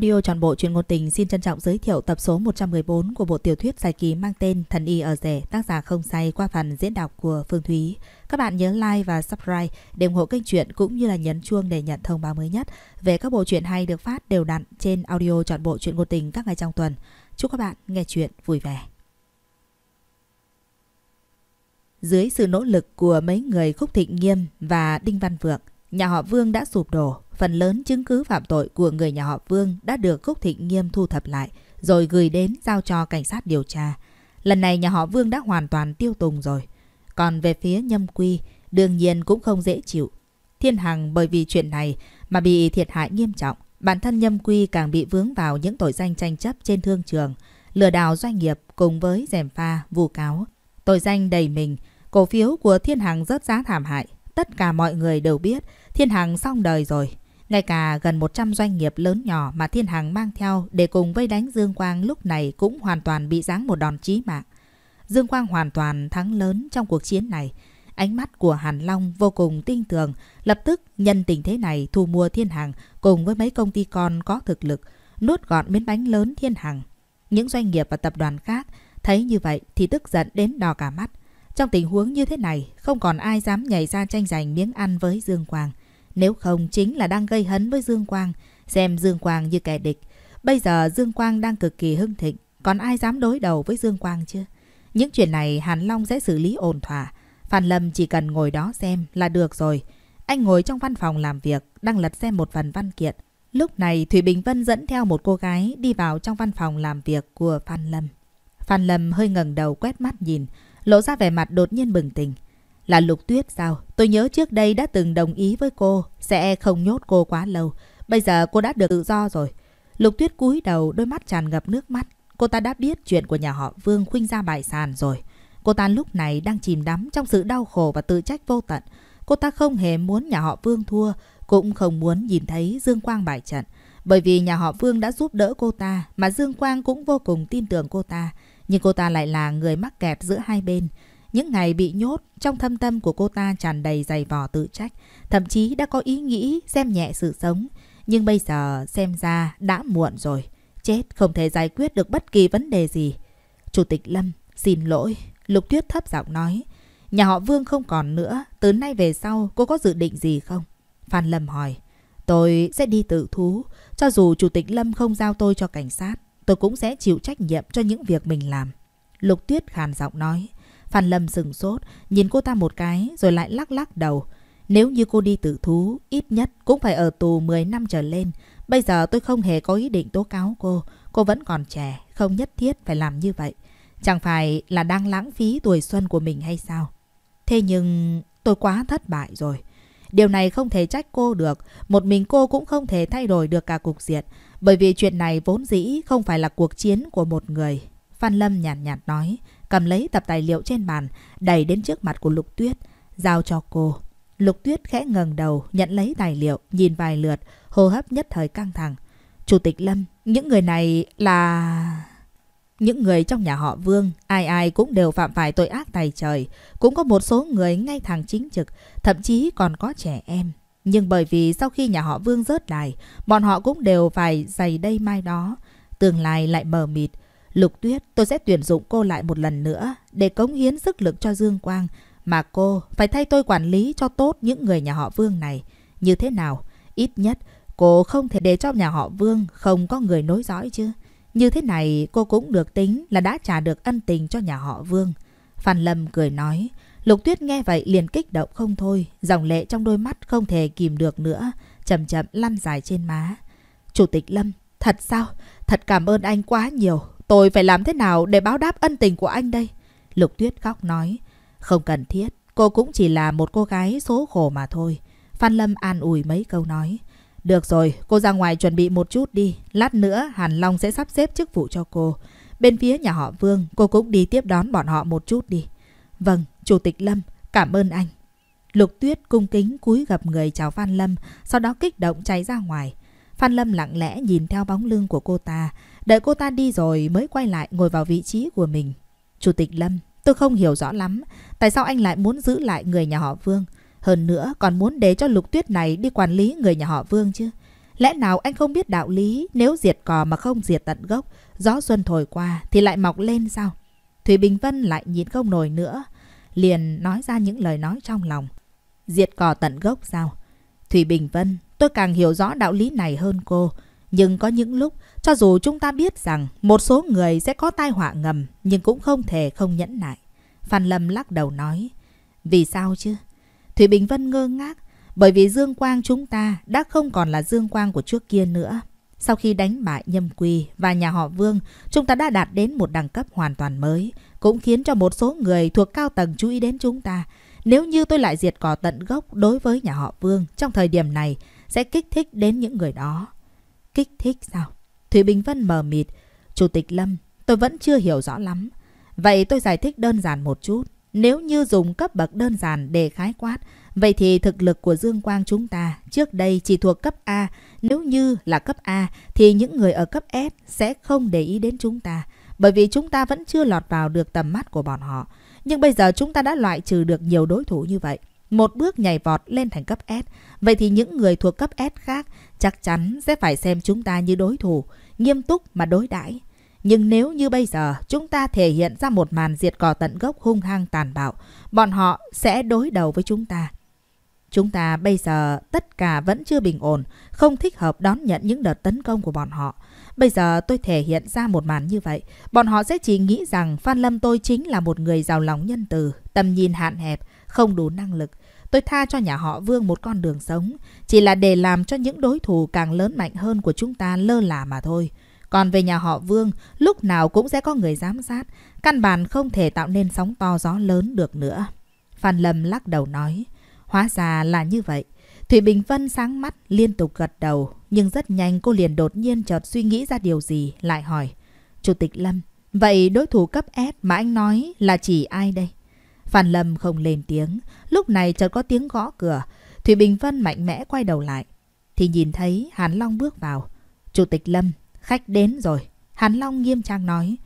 Audio Trọn Bộ Chuyện Ngôn Tình xin trân trọng giới thiệu tập số 114 của bộ tiểu thuyết dài kỳ mang tên Thần Y Ở Rể, tác giả Không Say, qua phần diễn đọc của Phương Thúy. Các bạn nhớ like và subscribe để ủng hộ kênh truyện, cũng như là nhấn chuông để nhận thông báo mới nhất về các bộ truyện hay được phát đều đặn trên Audio Trọn Bộ Chuyện Ngôn Tình các ngày trong tuần. Chúc các bạn nghe truyện vui vẻ. Dưới sự nỗ lực của mấy người Khúc Thịnh Nghiêm và Đinh Văn Vượng, nhà họ Vương đã sụp đổ. Phần lớn chứng cứ phạm tội của người nhà họ Vương đã được Khúc Thịnh Nghiêm thu thập lại rồi gửi đến giao cho cảnh sát điều tra. Lần này nhà họ Vương đã hoàn toàn tiêu tùng rồi. Còn về phía Nhâm Quỳ, đương nhiên cũng không dễ chịu. Thiên Hằng bởi vì chuyện này mà bị thiệt hại nghiêm trọng. Bản thân Nhâm Quỳ càng bị vướng vào những tội danh tranh chấp trên thương trường, lừa đảo doanh nghiệp cùng với gièm pha, vu cáo. Tội danh đầy mình, cổ phiếu của Thiên Hằng rớt giá thảm hại. Tất cả mọi người đều biết Thiên Hằng xong đời rồi. Ngay cả gần 100 doanh nghiệp lớn nhỏ mà Thiên Hằng mang theo để cùng vây đánh Dương Quang lúc này cũng hoàn toàn bị giáng một đòn chí mạng. Dương Quang hoàn toàn thắng lớn trong cuộc chiến này. Ánh mắt của Hàn Long vô cùng tinh tường, lập tức nhân tình thế này thu mua Thiên Hằng cùng với mấy công ty con có thực lực, nuốt gọn miếng bánh lớn Thiên Hằng. Những doanh nghiệp và tập đoàn khác thấy như vậy thì tức giận đến đỏ cả mắt. Trong tình huống như thế này, không còn ai dám nhảy ra tranh giành miếng ăn với Dương Quang. Nếu không chính là đang gây hấn với Dương Quang, xem Dương Quang như kẻ địch. Bây giờ Dương Quang đang cực kỳ hưng thịnh, còn ai dám đối đầu với Dương Quang chứ? Những chuyện này Hàn Long sẽ xử lý ổn thỏa. Phan Lâm chỉ cần ngồi đó xem là được rồi. Anh ngồi trong văn phòng làm việc, đang lật xem một phần văn kiện. Lúc này Thủy Bình Vân dẫn theo một cô gái đi vào trong văn phòng làm việc của Phan Lâm. Phan Lâm hơi ngẩng đầu quét mắt nhìn, lộ ra vẻ mặt đột nhiên bừng tỉnh. Là Lục Tuyết sao? Tôi nhớ trước đây đã từng đồng ý với cô sẽ không nhốt cô quá lâu. Bây giờ cô đã được tự do rồi. Lục Tuyết cúi đầu, đôi mắt tràn ngập nước mắt. Cô ta đã biết chuyện của nhà họ Vương khuynh ra bại sản rồi. Cô ta lúc này đang chìm đắm trong sự đau khổ và tự trách vô tận. Cô ta không hề muốn nhà họ Vương thua, cũng không muốn nhìn thấy Dương Quang bại trận. Bởi vì nhà họ Vương đã giúp đỡ cô ta, mà Dương Quang cũng vô cùng tin tưởng cô ta. Nhưng cô ta lại là người mắc kẹt giữa hai bên. Những ngày bị nhốt, trong thâm tâm của cô ta tràn đầy dày vò tự trách, thậm chí đã có ý nghĩ xem nhẹ sự sống. Nhưng bây giờ xem ra đã muộn rồi, chết không thể giải quyết được bất kỳ vấn đề gì. Chủ tịch Lâm, xin lỗi, Lục Tuyết thấp giọng nói. Nhà họ Vương không còn nữa, từ nay về sau cô có dự định gì không? Phan Lâm hỏi. Tôi sẽ đi tự thú, cho dù Chủ tịch Lâm không giao tôi cho cảnh sát, tôi cũng sẽ chịu trách nhiệm cho những việc mình làm. Lục Tuyết khàn giọng nói. Phan Lâm sừng sốt, nhìn cô ta một cái rồi lại lắc đầu. Nếu như cô đi tự thú, ít nhất cũng phải ở tù 10 năm trở lên. Bây giờ tôi không hề có ý định tố cáo cô vẫn còn trẻ, không nhất thiết phải làm như vậy. Chẳng phải là đang lãng phí tuổi xuân của mình hay sao? Thế nhưng tôi quá thất bại rồi. Điều này không thể trách cô được, một mình cô cũng không thể thay đổi được cả cục diện. Bởi vì chuyện này vốn dĩ không phải là cuộc chiến của một người. Phan Lâm nhàn nhạt nói, cầm lấy tập tài liệu trên bàn, đẩy đến trước mặt của Lục Tuyết, giao cho cô. Lục Tuyết khẽ ngẩng đầu, nhận lấy tài liệu, nhìn vài lượt, hô hấp nhất thời căng thẳng. Chủ tịch Lâm, những người này là... Những người trong nhà họ Vương, ai ai cũng đều phạm phải tội ác tày trời. Cũng có một số người ngay thẳng chính trực, thậm chí còn có trẻ em. Nhưng bởi vì sau khi nhà họ Vương rớt đài, bọn họ cũng đều phải giày đây mai đó. Tương lai lại mờ mịt. Lục Tuyết, tôi sẽ tuyển dụng cô lại một lần nữa để cống hiến sức lực cho Dương Quang. Mà cô phải thay tôi quản lý cho tốt những người nhà họ Vương này. Như thế nào? Ít nhất cô không thể để cho nhà họ Vương không có người nối dõi chứ. Như thế này cô cũng được tính là đã trả được ân tình cho nhà họ Vương. Phan Lâm cười nói. Lục Tuyết nghe vậy liền kích động không thôi. Dòng lệ trong đôi mắt không thể kìm được nữa, chậm chậm lăn dài trên má. Chủ tịch Lâm, thật sao? Thật cảm ơn anh quá nhiều. Tôi phải làm thế nào để báo đáp ân tình của anh đây? Lục Tuyết khóc nói. Không cần thiết, cô cũng chỉ là một cô gái số khổ mà thôi. Phan Lâm an ủi mấy câu nói. Được rồi, cô ra ngoài chuẩn bị một chút đi. Lát nữa Hàn Long sẽ sắp xếp chức vụ cho cô. Bên phía nhà họ Vương, cô cũng đi tiếp đón bọn họ một chút đi. Vâng, Chủ tịch Lâm, cảm ơn anh. Lục Tuyết cung kính cúi gập người chào Phan Lâm, sau đó kích động chạy ra ngoài. Phan Lâm lặng lẽ nhìn theo bóng lưng của cô ta, đợi cô ta đi rồi mới quay lại ngồi vào vị trí của mình. Chủ tịch Lâm, tôi không hiểu rõ lắm, tại sao anh lại muốn giữ lại người nhà họ Vương? Hơn nữa còn muốn để cho Lục Tuyết này đi quản lý người nhà họ Vương chứ? Lẽ nào anh không biết đạo lý, nếu diệt cỏ mà không diệt tận gốc, gió xuân thổi qua thì lại mọc lên sao? Thủy Bình Vân lại nhìn không nổi nữa, liền nói ra những lời nói trong lòng. Diệt cỏ tận gốc sao? Thủy Bình Vân, tôi càng hiểu rõ đạo lý này hơn cô. Nhưng có những lúc, cho dù chúng ta biết rằng một số người sẽ có tai họa ngầm, nhưng cũng không thể không nhẫn nại. Phan Lâm lắc đầu nói. Vì sao chứ? Thủy Bình Vân ngơ ngác. Bởi vì Dương Quang chúng ta đã không còn là Dương Quang của trước kia nữa. Sau khi đánh bại Nhâm Quỳ và nhà họ Vương, chúng ta đã đạt đến một đẳng cấp hoàn toàn mới, cũng khiến cho một số người thuộc cao tầng chú ý đến chúng ta. Nếu như tôi lại diệt cỏ tận gốc đối với nhà họ Vương trong thời điểm này, sẽ kích thích đến những người đó. Kích thích sao? Thủy Bình Vân mờ mịt. Chủ tịch Lâm, tôi vẫn chưa hiểu rõ lắm. Vậy tôi giải thích đơn giản một chút. Nếu như dùng cấp bậc đơn giản để khái quát, vậy thì thực lực của Dương Quang chúng ta trước đây chỉ thuộc cấp A. Nếu như là cấp A thì những người ở cấp S sẽ không để ý đến chúng ta, bởi vì chúng ta vẫn chưa lọt vào được tầm mắt của bọn họ. Nhưng bây giờ chúng ta đã loại trừ được nhiều đối thủ như vậy, một bước nhảy vọt lên thành cấp S. Vậy thì những người thuộc cấp S khác chắc chắn sẽ phải xem chúng ta như đối thủ, nghiêm túc mà đối đãi. Nhưng nếu như bây giờ chúng ta thể hiện ra một màn diệt cỏ tận gốc hung hăng tàn bạo, bọn họ sẽ đối đầu với chúng ta. Chúng ta bây giờ tất cả vẫn chưa bình ổn, không thích hợp đón nhận những đợt tấn công của bọn họ. Bây giờ tôi thể hiện ra một màn như vậy, bọn họ sẽ chỉ nghĩ rằng Phan Lâm tôi chính là một người giàu lòng nhân từ, tầm nhìn hạn hẹp, không đủ năng lực. Tôi tha cho nhà họ Vương một con đường sống, chỉ là để làm cho những đối thủ càng lớn mạnh hơn của chúng ta lơ là mà thôi. Còn về nhà họ Vương, lúc nào cũng sẽ có người giám sát, căn bản không thể tạo nên sóng to gió lớn được nữa. Phan Lâm lắc đầu nói. Hóa ra là như vậy. Thủy Bình Vân sáng mắt liên tục gật đầu, nhưng rất nhanh cô liền đột nhiên chợt suy nghĩ ra điều gì, lại hỏi. Chủ tịch Lâm, vậy đối thủ cấp S mà anh nói là chỉ ai đây? Phan Lâm không lên tiếng, lúc này chợt có tiếng gõ cửa. Thủy Bình Vân mạnh mẽ quay đầu lại, thì nhìn thấy Hàn Long bước vào. Chủ tịch Lâm, khách đến rồi. Hàn Long nghiêm trang nói.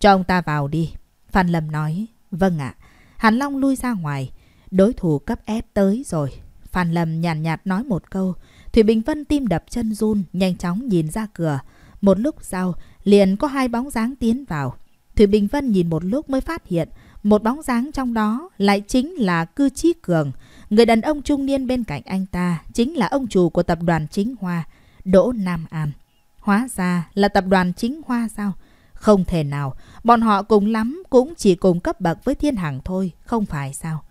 Cho ông ta vào đi. Phan Lâm nói. Vâng ạ. Hàn Long lui ra ngoài. Đối thủ cấp ép tới rồi. Phan Lâm nhàn nhạt nói một câu. Thủy Bình Vân tim đập chân run, nhanh chóng nhìn ra cửa. Một lúc sau, liền có hai bóng dáng tiến vào. Thủy Bình Vân nhìn một lúc mới phát hiện, một bóng dáng trong đó lại chính là Cư Chí Cường. Người đàn ông trung niên bên cạnh anh ta chính là ông chủ của tập đoàn Chính Hoa, Đỗ Nam An. Hóa ra là tập đoàn Chính Hoa sao? Không thể nào, bọn họ cùng lắm cũng chỉ cùng cấp bậc với Thiên Hằng thôi, không phải sao?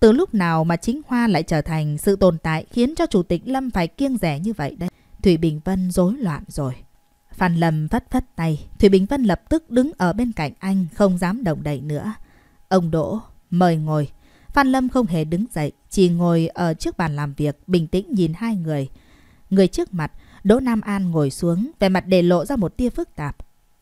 Từ lúc nào mà Chính Hoa lại trở thành sự tồn tại khiến cho Chủ tịch Lâm phải kiêng dè như vậy đấy? Thủy Bình Vân rối loạn rồi. Phan Lâm phất phất tay, Thủy Bình Vân lập tức đứng ở bên cạnh anh, không dám động đậy nữa. Ông Đỗ, mời ngồi. Phan Lâm không hề đứng dậy, chỉ ngồi ở trước bàn làm việc, bình tĩnh nhìn hai người. Người trước mặt, Đỗ Nam An ngồi xuống, vẻ mặt để lộ ra một tia phức tạp.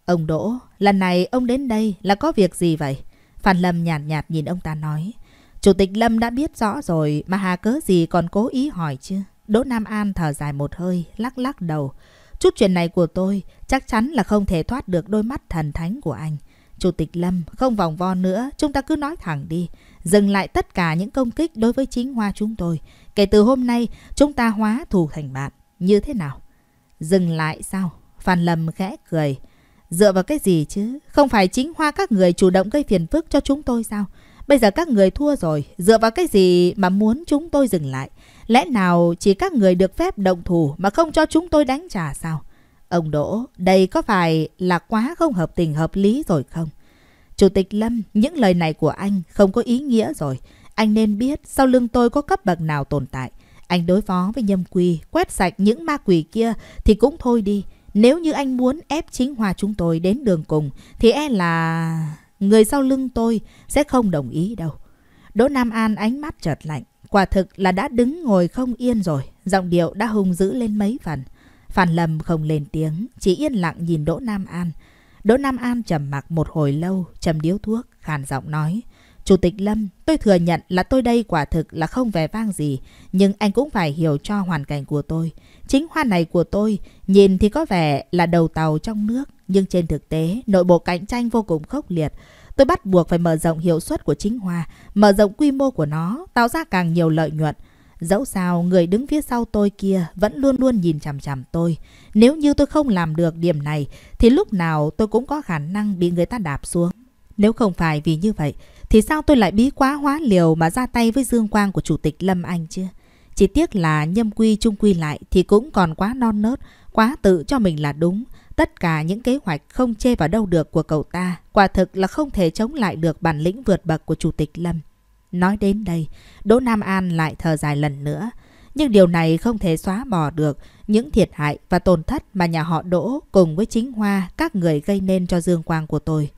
Ông Đỗ, lần này ông đến đây là có việc gì vậy? Phan Lâm nhàn nhạt nhìn ông ta nói. Chủ tịch Lâm đã biết rõ rồi mà hà cớ gì còn cố ý hỏi chứ? Đỗ Nam An thở dài một hơi, lắc lắc đầu. Chút chuyện này của tôi chắc chắn là không thể thoát được đôi mắt thần thánh của anh. Chủ tịch Lâm, không vòng vo nữa, chúng ta cứ nói thẳng đi. Dừng lại tất cả những công kích đối với Chính Hoa chúng tôi. Kể từ hôm nay, chúng ta hóa thù thành bạn. Như thế nào? Dừng lại sao? Phan Lâm khẽ cười. Dựa vào cái gì chứ? Không phải Chính Hoa các người chủ động gây phiền phức cho chúng tôi sao? Bây giờ các người thua rồi, dựa vào cái gì mà muốn chúng tôi dừng lại? Lẽ nào chỉ các người được phép động thủ mà không cho chúng tôi đánh trả sao? Ông Đỗ, đây có phải là quá không hợp tình hợp lý rồi không? Chủ tịch Lâm, những lời này của anh không có ý nghĩa rồi. Anh nên biết sau lưng tôi có cấp bậc nào tồn tại. Anh đối phó với Nhâm Quỳ, quét sạch những ma quỷ kia thì cũng thôi đi. Nếu như anh muốn ép Chính Hoa chúng tôi đến đường cùng thì e là... người sau lưng tôi sẽ không đồng ý đâu. Đỗ Nam An ánh mắt chợt lạnh. Quả thực là đã đứng ngồi không yên rồi. Giọng điệu đã hung dữ lên mấy phần. Phan Lâm không lên tiếng, chỉ yên lặng nhìn Đỗ Nam An. Đỗ Nam An trầm mặc một hồi lâu, trầm điếu thuốc, khàn giọng nói. Chủ tịch Lâm, tôi thừa nhận là tôi đây quả thực là không vẻ vang gì. Nhưng anh cũng phải hiểu cho hoàn cảnh của tôi. Chính Hoa này của tôi nhìn thì có vẻ là đầu tàu trong nước. Nhưng trên thực tế, nội bộ cạnh tranh vô cùng khốc liệt. Tôi bắt buộc phải mở rộng hiệu suất của Chính Hoa, mở rộng quy mô của nó, tạo ra càng nhiều lợi nhuận. Dẫu sao người đứng phía sau tôi kia vẫn luôn luôn nhìn chằm chằm tôi. Nếu như tôi không làm được điểm này thì lúc nào tôi cũng có khả năng bị người ta đạp xuống. Nếu không phải vì như vậy thì sao tôi lại bí quá hóa liều mà ra tay với Dương Quang của Chủ tịch Lâm Anh chứ? Chỉ tiếc là Nhâm Quỳ chung quy lại thì cũng còn quá non nớt, quá tự cho mình là đúng. Tất cả những kế hoạch không chê vào đâu được của cậu ta quả thực là không thể chống lại được bản lĩnh vượt bậc của Chủ tịch Lâm. Nói đến đây, Đỗ Nam An lại thở dài lần nữa. Nhưng điều này không thể xóa bỏ được những thiệt hại và tổn thất mà nhà họ Đỗ cùng với Chính Hoa các người gây nên cho Dương Quang của tôi.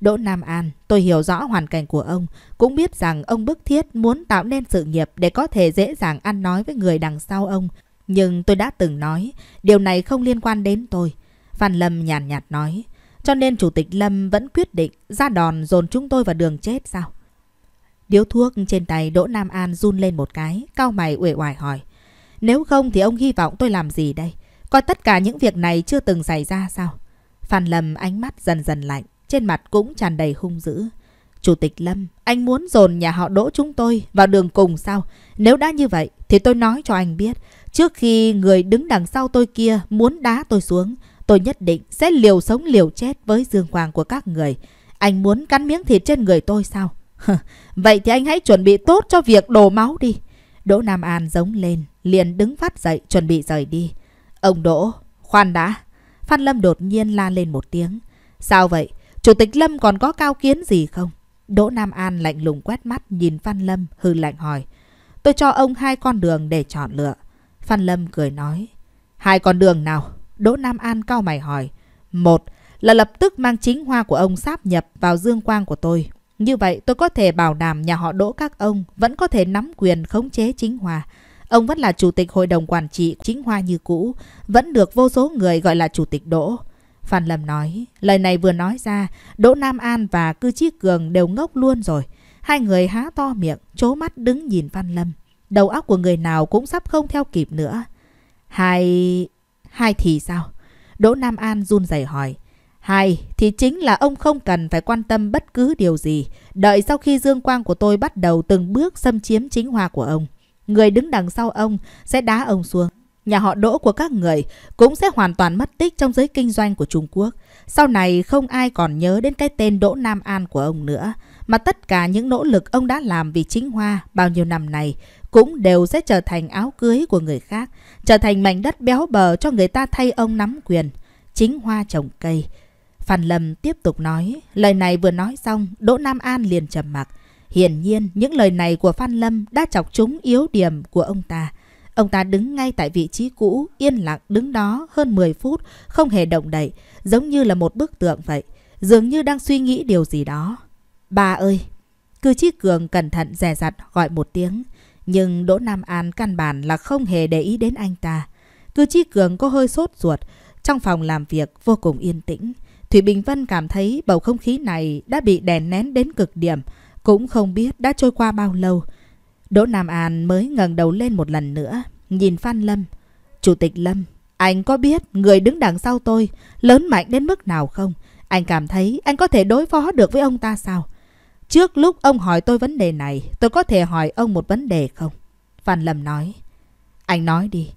Đỗ Nam An, tôi hiểu rõ hoàn cảnh của ông, cũng biết rằng ông bức thiết muốn tạo nên sự nghiệp để có thể dễ dàng ăn nói với người đằng sau ông. Nhưng tôi đã từng nói, điều này không liên quan đến tôi. Phan Lâm nhàn nhạt nói, cho nên Chủ tịch Lâm vẫn quyết định ra đòn dồn chúng tôi vào đường chết sao? Điếu thuốc trên tay Đỗ Nam An run lên một cái, cau mày uể oải hỏi. Nếu không thì ông hy vọng tôi làm gì đây? Coi tất cả những việc này chưa từng xảy ra sao? Phan Lâm ánh mắt dần dần lạnh, trên mặt cũng tràn đầy hung dữ. Chủ tịch Lâm, anh muốn dồn nhà họ Đỗ chúng tôi vào đường cùng sao? Nếu đã như vậy thì tôi nói cho anh biết, trước khi người đứng đằng sau tôi kia muốn đá tôi xuống, tôi nhất định sẽ liều sống liều chết với Dương Quang của các người. Anh muốn cắn miếng thịt trên người tôi sao? Vậy thì anh hãy chuẩn bị tốt cho việc đổ máu đi. Đỗ Nam An giống lên, liền đứng phát dậy chuẩn bị rời đi. Ông Đỗ, khoan đã. Phan Lâm đột nhiên la lên một tiếng. Sao vậy? Chủ tịch Lâm còn có cao kiến gì không? Đỗ Nam An lạnh lùng quét mắt nhìn Phan Lâm, hừ lạnh hỏi. Tôi cho ông hai con đường để chọn lựa. Phan Lâm cười nói. Hai con đường nào? Đỗ Nam An cau mày hỏi. Một là lập tức mang Chính Hoa của ông sáp nhập vào Dương Quang của tôi. Như vậy tôi có thể bảo đảm nhà họ Đỗ các ông vẫn có thể nắm quyền khống chế Chính Hoa. Ông vẫn là Chủ tịch Hội đồng Quản trị Chính Hoa như cũ, vẫn được vô số người gọi là Chủ tịch Đỗ. Phan Lâm nói. Lời này vừa nói ra, Đỗ Nam An và Cư Chí Cường đều ngốc luôn rồi. Hai người há to miệng, trố mắt đứng nhìn Phan Lâm. Đầu óc của người nào cũng sắp không theo kịp nữa. Hai thì sao? Đỗ Nam An run rẩy hỏi. Hai thì chính là ông không cần phải quan tâm bất cứ điều gì. Đợi sau khi Dương Quang của tôi bắt đầu từng bước xâm chiếm Chính Hoa của ông, người đứng đằng sau ông sẽ đá ông xuống. Nhà họ Đỗ của các người cũng sẽ hoàn toàn mất tích trong giới kinh doanh của Trung Quốc. Sau này không ai còn nhớ đến cái tên Đỗ Nam An của ông nữa. Mà tất cả những nỗ lực ông đã làm vì Chính Hoa bao nhiêu năm này cũng đều sẽ trở thành áo cưới của người khác, trở thành mảnh đất béo bờ cho người ta thay ông nắm quyền. Chính Hoa trồng cây. Phan Lâm tiếp tục nói. Lời này vừa nói xong, Đỗ Nam An liền trầm mặc. Hiển nhiên những lời này của Phan Lâm đã chọc trúng yếu điểm của ông ta. Ông ta đứng ngay tại vị trí cũ, yên lặng đứng đó hơn 10 phút, không hề động đậy, giống như là một bức tượng vậy, dường như đang suy nghĩ điều gì đó. Bà ơi! Cư Chí Cường cẩn thận dè dặt gọi một tiếng, nhưng Đỗ Nam An căn bản là không hề để ý đến anh ta. Cư Chí Cường có hơi sốt ruột, trong phòng làm việc vô cùng yên tĩnh. Thủy Bình Vân cảm thấy bầu không khí này đã bị đè nén đến cực điểm, cũng không biết đã trôi qua bao lâu. Đỗ Nam An mới ngẩng đầu lên một lần nữa, nhìn Phan Lâm. Chủ tịch Lâm, anh có biết người đứng đằng sau tôi lớn mạnh đến mức nào không? Anh cảm thấy anh có thể đối phó được với ông ta sao? Trước lúc ông hỏi tôi vấn đề này, tôi có thể hỏi ông một vấn đề không? Phan Lâm nói. Anh nói đi.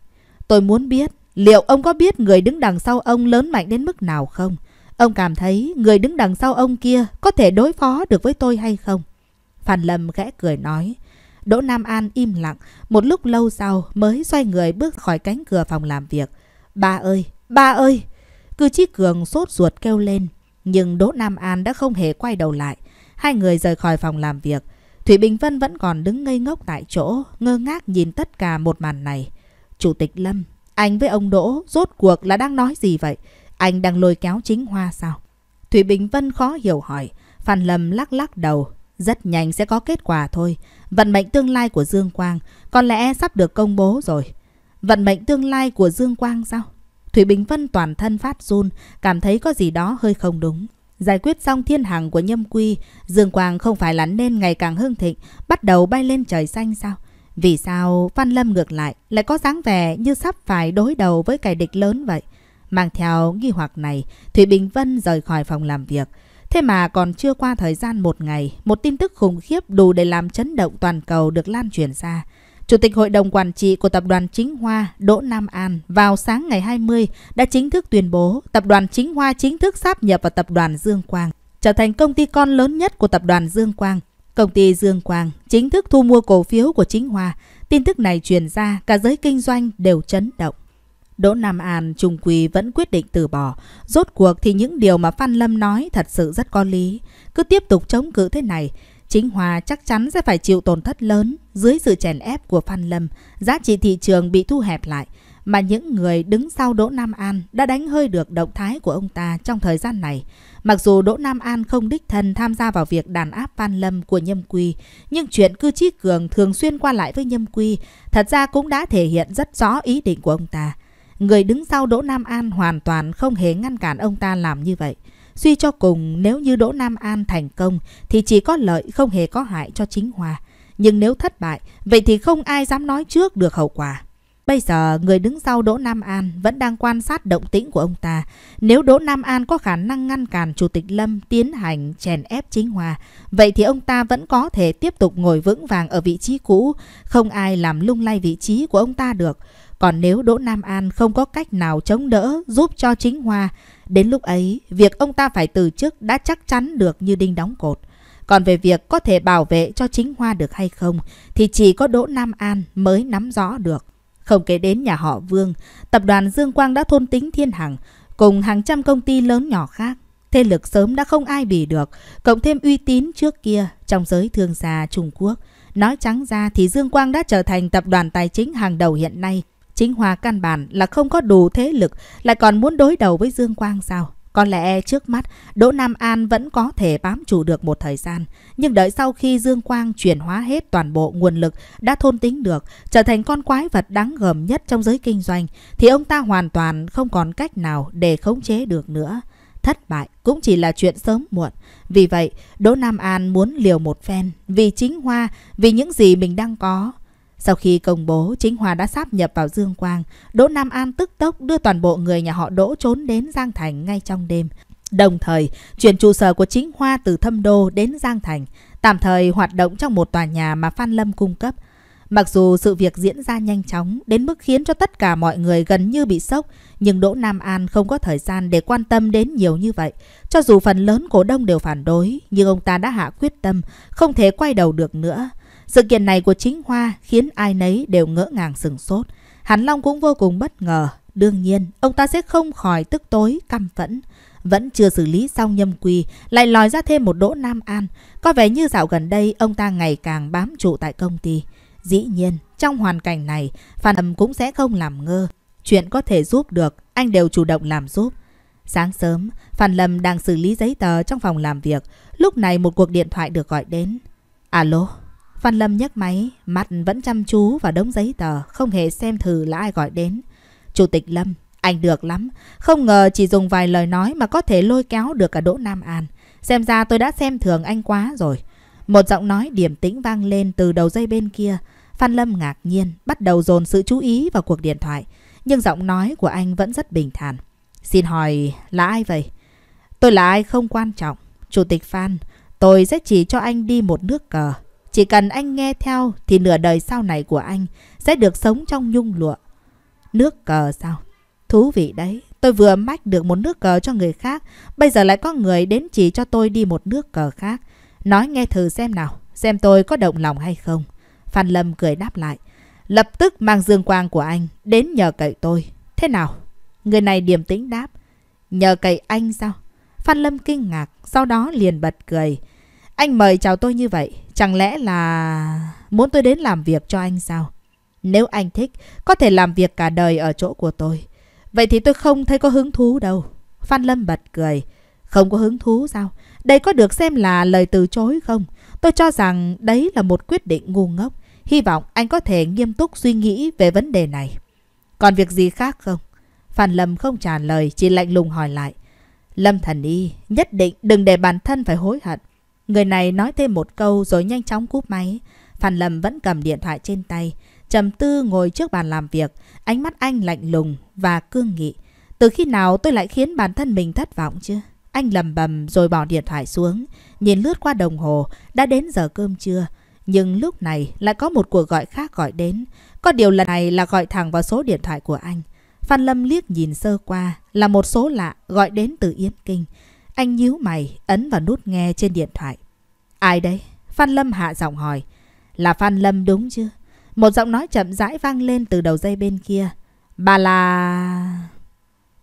Tôi muốn biết liệu ông có biết người đứng đằng sau ông lớn mạnh đến mức nào không? Ông cảm thấy người đứng đằng sau ông kia có thể đối phó được với tôi hay không? Phan Lâm khẽ cười nói. Đỗ Nam An im lặng, một lúc lâu sau mới xoay người bước khỏi cánh cửa phòng làm việc. Ba ơi! Ba ơi! Cư Chí Cường sốt ruột kêu lên, nhưng Đỗ Nam An đã không hề quay đầu lại. Hai người rời khỏi phòng làm việc. Thủy Bình Vân vẫn còn đứng ngây ngốc tại chỗ, ngơ ngác nhìn tất cả một màn này. Chủ tịch Lâm, anh với ông Đỗ rốt cuộc là đang nói gì vậy? Anh đang lôi kéo Chính Hoa sao? Thủy Bình Vân khó hiểu hỏi. Phan Lâm lắc đầu. Rất nhanh sẽ có kết quả thôi. Vận mệnh tương lai của Dương Quang có lẽ sắp được công bố rồi. Vận mệnh tương lai của Dương Quang sao? Thủy Bình Vân toàn thân phát run, cảm thấy có gì đó hơi không đúng. Giải quyết xong Thiên Hằng của Nhâm Quỳ, Dương Quang không phải là nên ngày càng hưng thịnh, bắt đầu bay lên trời xanh sao? Vì sao Phan Lâm ngược lại lại có dáng vẻ như sắp phải đối đầu với kẻ địch lớn vậy? Mang theo nghi hoặc này, Thủy Bình Vân rời khỏi phòng làm việc. Thế mà còn chưa qua thời gian một ngày, một tin tức khủng khiếp đủ để làm chấn động toàn cầu được lan truyền ra. Chủ tịch Hội đồng Quản trị của Tập đoàn Chính Hoa Đỗ Nam An vào sáng ngày 20 đã chính thức tuyên bố Tập đoàn Chính Hoa chính thức sáp nhập vào Tập đoàn Dương Quang, trở thành công ty con lớn nhất của Tập đoàn Dương Quang. Công ty Dương Quang chính thức thu mua cổ phiếu của Chính Hoa. Tin tức này truyền ra, cả giới kinh doanh đều chấn động. Đỗ Nam An trung quy vẫn quyết định từ bỏ. Rốt cuộc thì những điều mà Phan Lâm nói thật sự rất có lý. Cứ tiếp tục chống cự thế này, Chính Hoa chắc chắn sẽ phải chịu tổn thất lớn. Dưới sự chèn ép của Phan Lâm, giá trị thị trường bị thu hẹp lại. Mà những người đứng sau Đỗ Nam An đã đánh hơi được động thái của ông ta trong thời gian này. Mặc dù Đỗ Nam An không đích thân tham gia vào việc đàn áp Phan Lâm của Nhâm Quỳ, nhưng chuyện Cư Chí Cường thường xuyên qua lại với Nhâm Quỳ thật ra cũng đã thể hiện rất rõ ý định của ông ta. Người đứng sau Đỗ Nam An hoàn toàn không hề ngăn cản ông ta làm như vậy. Suy cho cùng, nếu như Đỗ Nam An thành công thì chỉ có lợi không hề có hại cho Chính Hoa. Nhưng nếu thất bại, vậy thì không ai dám nói trước được hậu quả. Bây giờ, người đứng sau Đỗ Nam An vẫn đang quan sát động tĩnh của ông ta. Nếu Đỗ Nam An có khả năng ngăn cản Chủ tịch Lâm tiến hành chèn ép Chính Hoa, vậy thì ông ta vẫn có thể tiếp tục ngồi vững vàng ở vị trí cũ. Không ai làm lung lay vị trí của ông ta được. Còn nếu Đỗ Nam An không có cách nào chống đỡ giúp cho Chính Hoa, đến lúc ấy, việc ông ta phải từ chức đã chắc chắn được như đinh đóng cột. Còn về việc có thể bảo vệ cho Chính Hoa được hay không, thì chỉ có Đỗ Nam An mới nắm rõ được. Không kể đến nhà họ Vương, Tập đoàn Dương Quang đã thôn tính Thiên Hằng cùng hàng trăm công ty lớn nhỏ khác. Thế lực sớm đã không ai bì được, cộng thêm uy tín trước kia trong giới thương gia Trung Quốc. Nói trắng ra thì Dương Quang đã trở thành tập đoàn tài chính hàng đầu hiện nay. Chính Hoa căn bản là không có đủ thế lực, lại còn muốn đối đầu với Dương Quang sao? Có lẽ trước mắt, Đỗ Nam An vẫn có thể bám trụ được một thời gian. Nhưng đợi sau khi Dương Quang chuyển hóa hết toàn bộ nguồn lực đã thôn tính được, trở thành con quái vật đáng gờm nhất trong giới kinh doanh, thì ông ta hoàn toàn không còn cách nào để khống chế được nữa. Thất bại cũng chỉ là chuyện sớm muộn. Vì vậy, Đỗ Nam An muốn liều một phen vì Chính Hoa, vì những gì mình đang có. Sau khi công bố Chính Hoa đã sáp nhập vào Dương Quang, Đỗ Nam An tức tốc đưa toàn bộ người nhà họ Đỗ trốn đến Giang Thành ngay trong đêm. Đồng thời, chuyển trụ sở của Chính Hoa từ Thâm Đô đến Giang Thành, tạm thời hoạt động trong một tòa nhà mà Phan Lâm cung cấp. Mặc dù sự việc diễn ra nhanh chóng đến mức khiến cho tất cả mọi người gần như bị sốc, nhưng Đỗ Nam An không có thời gian để quan tâm đến nhiều như vậy. Cho dù phần lớn cổ đông đều phản đối, nhưng ông ta đã hạ quyết tâm, không thể quay đầu được nữa. Sự kiện này của Chính Hoa khiến ai nấy đều ngỡ ngàng sửng sốt. Hàn Long cũng vô cùng bất ngờ. Đương nhiên, ông ta sẽ không khỏi tức tối, căm phẫn. Vẫn chưa xử lý xong Nhâm Quỳ, lại lòi ra thêm một Đỗ Nam An. Có vẻ như dạo gần đây, ông ta ngày càng bám trụ tại công ty. Dĩ nhiên, trong hoàn cảnh này, Phan Lâm cũng sẽ không làm ngơ. Chuyện có thể giúp được, anh đều chủ động làm giúp. Sáng sớm, Phan Lâm đang xử lý giấy tờ trong phòng làm việc. Lúc này một cuộc điện thoại được gọi đến. Alo? Phan Lâm nhấc máy, mắt vẫn chăm chú vào đống giấy tờ, không hề xem thử là ai gọi đến. Chủ tịch Lâm, anh được lắm, không ngờ chỉ dùng vài lời nói mà có thể lôi kéo được cả Đỗ Nam An. Xem ra tôi đã xem thường anh quá rồi. Một giọng nói điềm tĩnh vang lên từ đầu dây bên kia. Phan Lâm ngạc nhiên, bắt đầu dồn sự chú ý vào cuộc điện thoại. Nhưng giọng nói của anh vẫn rất bình thản. Xin hỏi là ai vậy? Tôi là ai không quan trọng. Chủ tịch Phan, tôi sẽ chỉ cho anh đi một nước cờ. Chỉ cần anh nghe theo thì nửa đời sau này của anh sẽ được sống trong nhung lụa. Nước cờ sao? Thú vị đấy. Tôi vừa mách được một nước cờ cho người khác. Bây giờ lại có người đến chỉ cho tôi đi một nước cờ khác. Nói nghe thử xem nào. Xem tôi có động lòng hay không. Phan Lâm cười đáp lại. Lập tức mang Dương Quang của anh đến nhờ cậy tôi. Thế nào? Người này điềm tĩnh đáp. Nhờ cậy anh sao? Phan Lâm kinh ngạc. Sau đó liền bật cười. Anh mời chào tôi như vậy. Chẳng lẽ là muốn tôi đến làm việc cho anh sao? Nếu anh thích, có thể làm việc cả đời ở chỗ của tôi. Vậy thì tôi không thấy có hứng thú đâu. Phan Lâm bật cười. Không có hứng thú sao? Đây có được xem là lời từ chối không? Tôi cho rằng đấy là một quyết định ngu ngốc. Hy vọng anh có thể nghiêm túc suy nghĩ về vấn đề này. Còn việc gì khác không? Phan Lâm không trả lời, chỉ lạnh lùng hỏi lại. Lâm thần y, nhất định đừng để bản thân phải hối hận. Người này nói thêm một câu rồi nhanh chóng cúp máy. Phan Lâm vẫn cầm điện thoại trên tay, trầm tư ngồi trước bàn làm việc. Ánh mắt anh lạnh lùng và cương nghị. Từ khi nào tôi lại khiến bản thân mình thất vọng chứ? Anh lầm bầm rồi bỏ điện thoại xuống. Nhìn lướt qua đồng hồ, đã đến giờ cơm trưa. Nhưng lúc này lại có một cuộc gọi khác gọi đến. Có điều lần này là gọi thẳng vào số điện thoại của anh. Phan Lâm liếc nhìn sơ qua là một số lạ gọi đến từ Yến Kinh. Anh nhíu mày ấn vào nút nghe trên điện thoại. Ai đấy? Phan Lâm hạ giọng hỏi. Là Phan Lâm đúng chứ? Một giọng nói chậm rãi vang lên từ đầu dây bên kia. Bà là...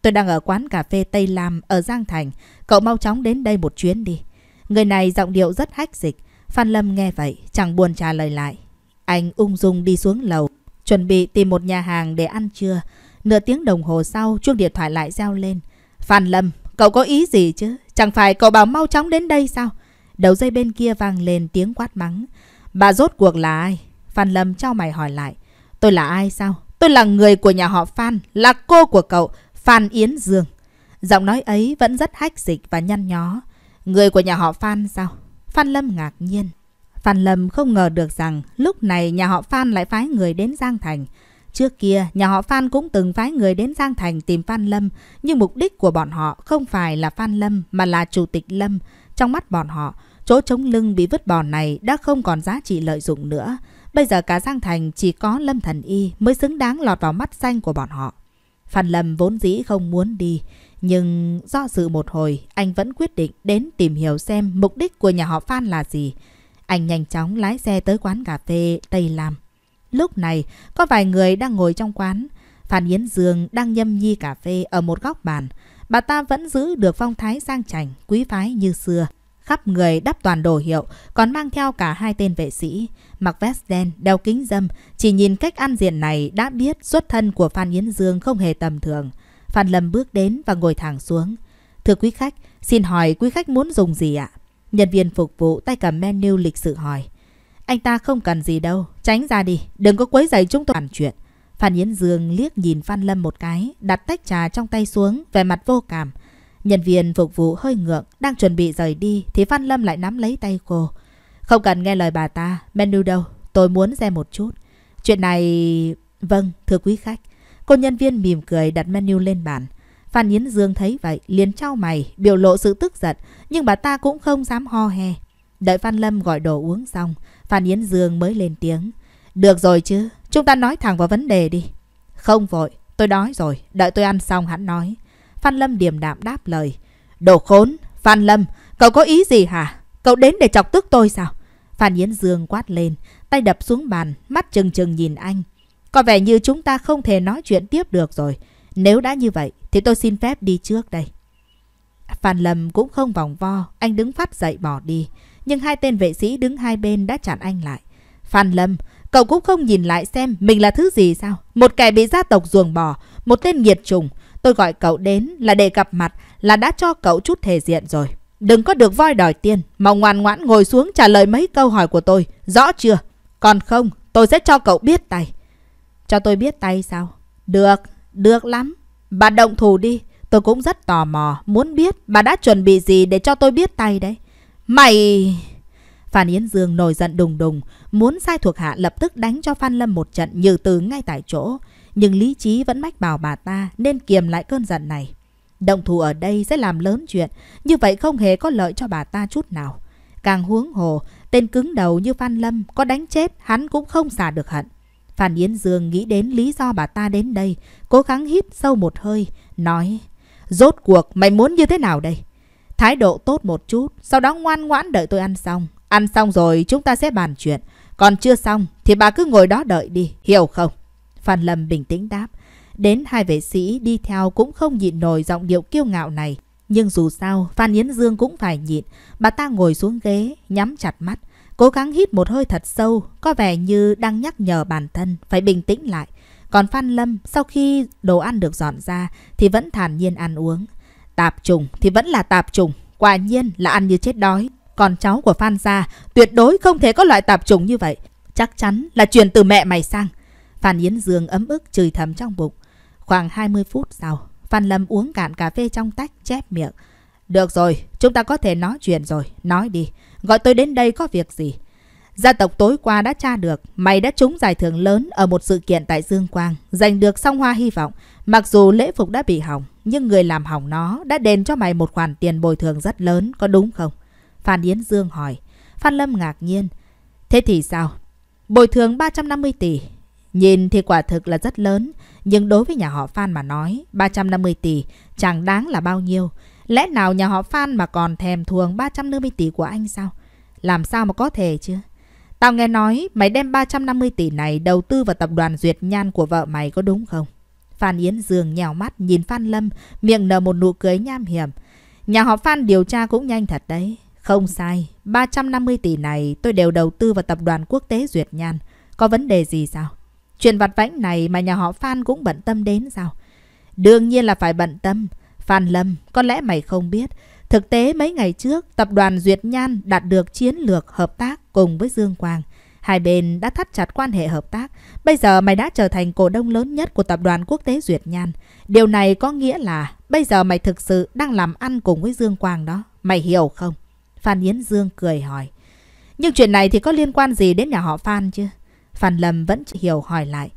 Tôi đang ở quán cà phê Tây Lam ở Giang Thành. Cậu mau chóng đến đây một chuyến đi. Người này giọng điệu rất hách dịch. Phan Lâm nghe vậy chẳng buồn trả lời lại. Anh ung dung đi xuống lầu, chuẩn bị tìm một nhà hàng để ăn trưa. Nửa tiếng đồng hồ sau, chuông điện thoại lại reo lên. Phan Lâm, cậu có ý gì chứ? Chẳng phải cậu bảo mau chóng đến đây sao? Đầu dây bên kia vang lên tiếng quát mắng. Bà rốt cuộc là ai? Phan Lâm chau mày hỏi lại. Tôi là ai sao? Tôi là người của nhà họ Phan, là cô của cậu, Phan Yến Dương. Giọng nói ấy vẫn rất hách dịch và nhăn nhó. Người của nhà họ Phan sao? Phan Lâm ngạc nhiên. Phan Lâm không ngờ được rằng lúc này nhà họ Phan lại phái người đến Giang Thành. Trước kia, nhà họ Phan cũng từng phái người đến Giang Thành tìm Phan Lâm, nhưng mục đích của bọn họ không phải là Phan Lâm mà là Chủ tịch Lâm. Trong mắt bọn họ, chỗ trống lưng bị vứt bỏ này đã không còn giá trị lợi dụng nữa. Bây giờ cả Giang Thành chỉ có Lâm Thần Y mới xứng đáng lọt vào mắt xanh của bọn họ. Phan Lâm vốn dĩ không muốn đi, nhưng do dự một hồi, anh vẫn quyết định đến tìm hiểu xem mục đích của nhà họ Phan là gì. Anh nhanh chóng lái xe tới quán cà phê Tây Lam. Lúc này, có vài người đang ngồi trong quán. Phan Yến Dương đang nhâm nhi cà phê ở một góc bàn. Bà ta vẫn giữ được phong thái sang chảnh, quý phái như xưa. Khắp người đắp toàn đồ hiệu, còn mang theo cả hai tên vệ sĩ. Mặc vest đen, đeo kính râm, chỉ nhìn cách ăn diện này đã biết xuất thân của Phan Yến Dương không hề tầm thường. Phan Lâm bước đến và ngồi thẳng xuống. Thưa quý khách, xin hỏi quý khách muốn dùng gì ạ? Nhân viên phục vụ tay cầm menu lịch sự hỏi. Anh ta không cần gì đâu, tránh ra đi, đừng có quấy rầy chúng tôi bàn chuyện. Phan Yến Dương liếc nhìn Phan Lâm một cái, đặt tách trà trong tay xuống, vẻ mặt vô cảm. Nhân viên phục vụ hơi ngượng, đang chuẩn bị rời đi thì Phan Lâm lại nắm lấy tay cô. Không cần nghe lời bà ta, menu đâu, tôi muốn xem một chút. Chuyện này... Vâng, thưa quý khách. Cô nhân viên mỉm cười đặt menu lên bàn. Phan Yến Dương thấy vậy, liền chau mày, biểu lộ sự tức giận, nhưng bà ta cũng không dám ho hè. Đợi Phan Lâm gọi đồ uống xong, Phan Yến Dương mới lên tiếng. Được rồi chứ, chúng ta nói thẳng vào vấn đề đi. Không vội, tôi đói rồi, đợi tôi ăn xong hắn nói. Phan Lâm điềm đạm đáp lời. Đồ khốn, Phan Lâm, cậu có ý gì hả? Cậu đến để chọc tức tôi sao? Phan Yến Dương quát lên, tay đập xuống bàn, mắt trừng trừng nhìn anh. Có vẻ như chúng ta không thể nói chuyện tiếp được rồi. Nếu đã như vậy thì tôi xin phép đi trước đây. Phan Lâm cũng không vòng vo, anh đứng phắt dậy bỏ đi. Nhưng hai tên vệ sĩ đứng hai bên đã chặn anh lại. Phan Lâm, cậu cũng không nhìn lại xem mình là thứ gì sao? Một kẻ bị gia tộc ruồng bỏ, một tên nghiệt chủng. Tôi gọi cậu đến là để gặp mặt, là đã cho cậu chút thể diện rồi. Đừng có được voi đòi tiên, mà ngoan ngoãn ngồi xuống trả lời mấy câu hỏi của tôi, rõ chưa? Còn không, tôi sẽ cho cậu biết tay. Cho tôi biết tay sao? Được, được lắm. Bà động thủ đi, tôi cũng rất tò mò, muốn biết bà đã chuẩn bị gì để cho tôi biết tay đấy. Mày... Phan Yến Dương nổi giận đùng đùng, muốn sai thuộc hạ lập tức đánh cho Phan Lâm một trận như từ ngay tại chỗ. Nhưng lý trí vẫn mách bảo bà ta nên kiềm lại cơn giận này. Động thủ ở đây sẽ làm lớn chuyện, như vậy không hề có lợi cho bà ta chút nào. Càng huống hồ, tên cứng đầu như Phan Lâm có đánh chết hắn cũng không xả được hận. Phan Yến Dương nghĩ đến lý do bà ta đến đây, cố gắng hít sâu một hơi, nói: Rốt cuộc mày muốn như thế nào đây? Thái độ tốt một chút, sau đó ngoan ngoãn đợi tôi ăn xong. Ăn xong rồi chúng ta sẽ bàn chuyện. Còn chưa xong thì bà cứ ngồi đó đợi đi, hiểu không? Phan Lâm bình tĩnh đáp. Đến hai vệ sĩ đi theo cũng không nhịn nổi giọng điệu kiêu ngạo này. Nhưng dù sao, Phan Yến Dương cũng phải nhịn. Bà ta ngồi xuống ghế, nhắm chặt mắt, cố gắng hít một hơi thật sâu, có vẻ như đang nhắc nhở bản thân phải bình tĩnh lại. Còn Phan Lâm, sau khi đồ ăn được dọn ra thì vẫn thản nhiên ăn uống. Tạp trùng thì vẫn là tạp trùng, quả nhiên là ăn như chết đói. Còn cháu của Phan gia tuyệt đối không thể có loại tạp trùng như vậy, chắc chắn là truyền từ mẹ mày sang. Phan Yến Dương ấm ức chửi thầm trong bụng. Khoảng 20 phút sau, Phan Lâm uống cạn cà phê trong tách, chép miệng. Được rồi, chúng ta có thể nói chuyện rồi, nói đi. Gọi tôi đến đây có việc gì? Gia tộc tối qua đã tra được, mày đã trúng giải thưởng lớn ở một sự kiện tại Dương Quang, giành được song hoa hy vọng. Mặc dù lễ phục đã bị hỏng, nhưng người làm hỏng nó đã đền cho mày một khoản tiền bồi thường rất lớn, có đúng không? Phan Yến Dương hỏi. Phan Lâm ngạc nhiên. Thế thì sao? Bồi thường 350 tỷ. Nhìn thì quả thực là rất lớn, nhưng đối với nhà họ Phan mà nói, 350 tỷ chẳng đáng là bao nhiêu. Lẽ nào nhà họ Phan mà còn thèm thuồng 350 tỷ của anh sao? Làm sao mà có thể chứ? Tao nghe nói mày đem 350 tỷ này đầu tư vào tập đoàn Duyệt Nhan của vợ mày có đúng không? Phan Yến Dương nhèo mắt nhìn Phan Lâm, miệng nở một nụ cười nham hiểm. Nhà họ Phan điều tra cũng nhanh thật đấy. Không sai, 350 tỷ này tôi đều đầu tư vào tập đoàn quốc tế Duyệt Nhan. Có vấn đề gì sao? Chuyện vặt vãnh này mà nhà họ Phan cũng bận tâm đến sao? Đương nhiên là phải bận tâm. Phan Lâm, có lẽ mày không biết. Thực tế mấy ngày trước, tập đoàn Duyệt Nhan đạt được chiến lược hợp tác cùng với Dương Quang. Hai bên đã thắt chặt quan hệ hợp tác. Bây giờ mày đã trở thành cổ đông lớn nhất của tập đoàn quốc tế Duyệt Nhan. Điều này có nghĩa là bây giờ mày thực sự đang làm ăn cùng với Dương Quang đó. Mày hiểu không? Phan Yến Dương cười hỏi. Nhưng chuyện này thì có liên quan gì đến nhà họ Phan chứ? Phan Lâm vẫn hiểu hỏi lại.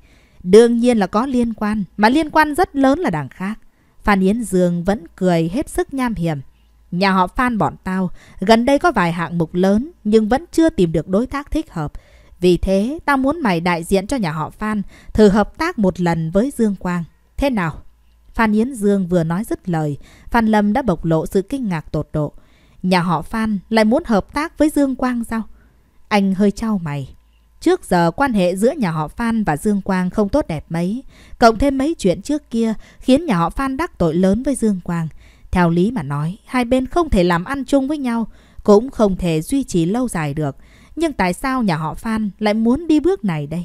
Đương nhiên là có liên quan, mà liên quan rất lớn là đằng khác. Phan Yến Dương vẫn cười hết sức nham hiểm. Nhà họ Phan bọn tao gần đây có vài hạng mục lớn nhưng vẫn chưa tìm được đối tác thích hợp. Vì thế tao muốn mày đại diện cho nhà họ Phan thử hợp tác một lần với Dương Quang. Thế nào? Phan Yến Dương vừa nói dứt lời, Phan Lâm đã bộc lộ sự kinh ngạc tột độ. Nhà họ Phan lại muốn hợp tác với Dương Quang sao? Anh hơi chau mày. Trước giờ quan hệ giữa nhà họ Phan và Dương Quang không tốt đẹp mấy. Cộng thêm mấy chuyện trước kia khiến nhà họ Phan đắc tội lớn với Dương Quang. Theo lý mà nói, hai bên không thể làm ăn chung với nhau, cũng không thể duy trì lâu dài được. Nhưng tại sao nhà họ Phan lại muốn đi bước này đây?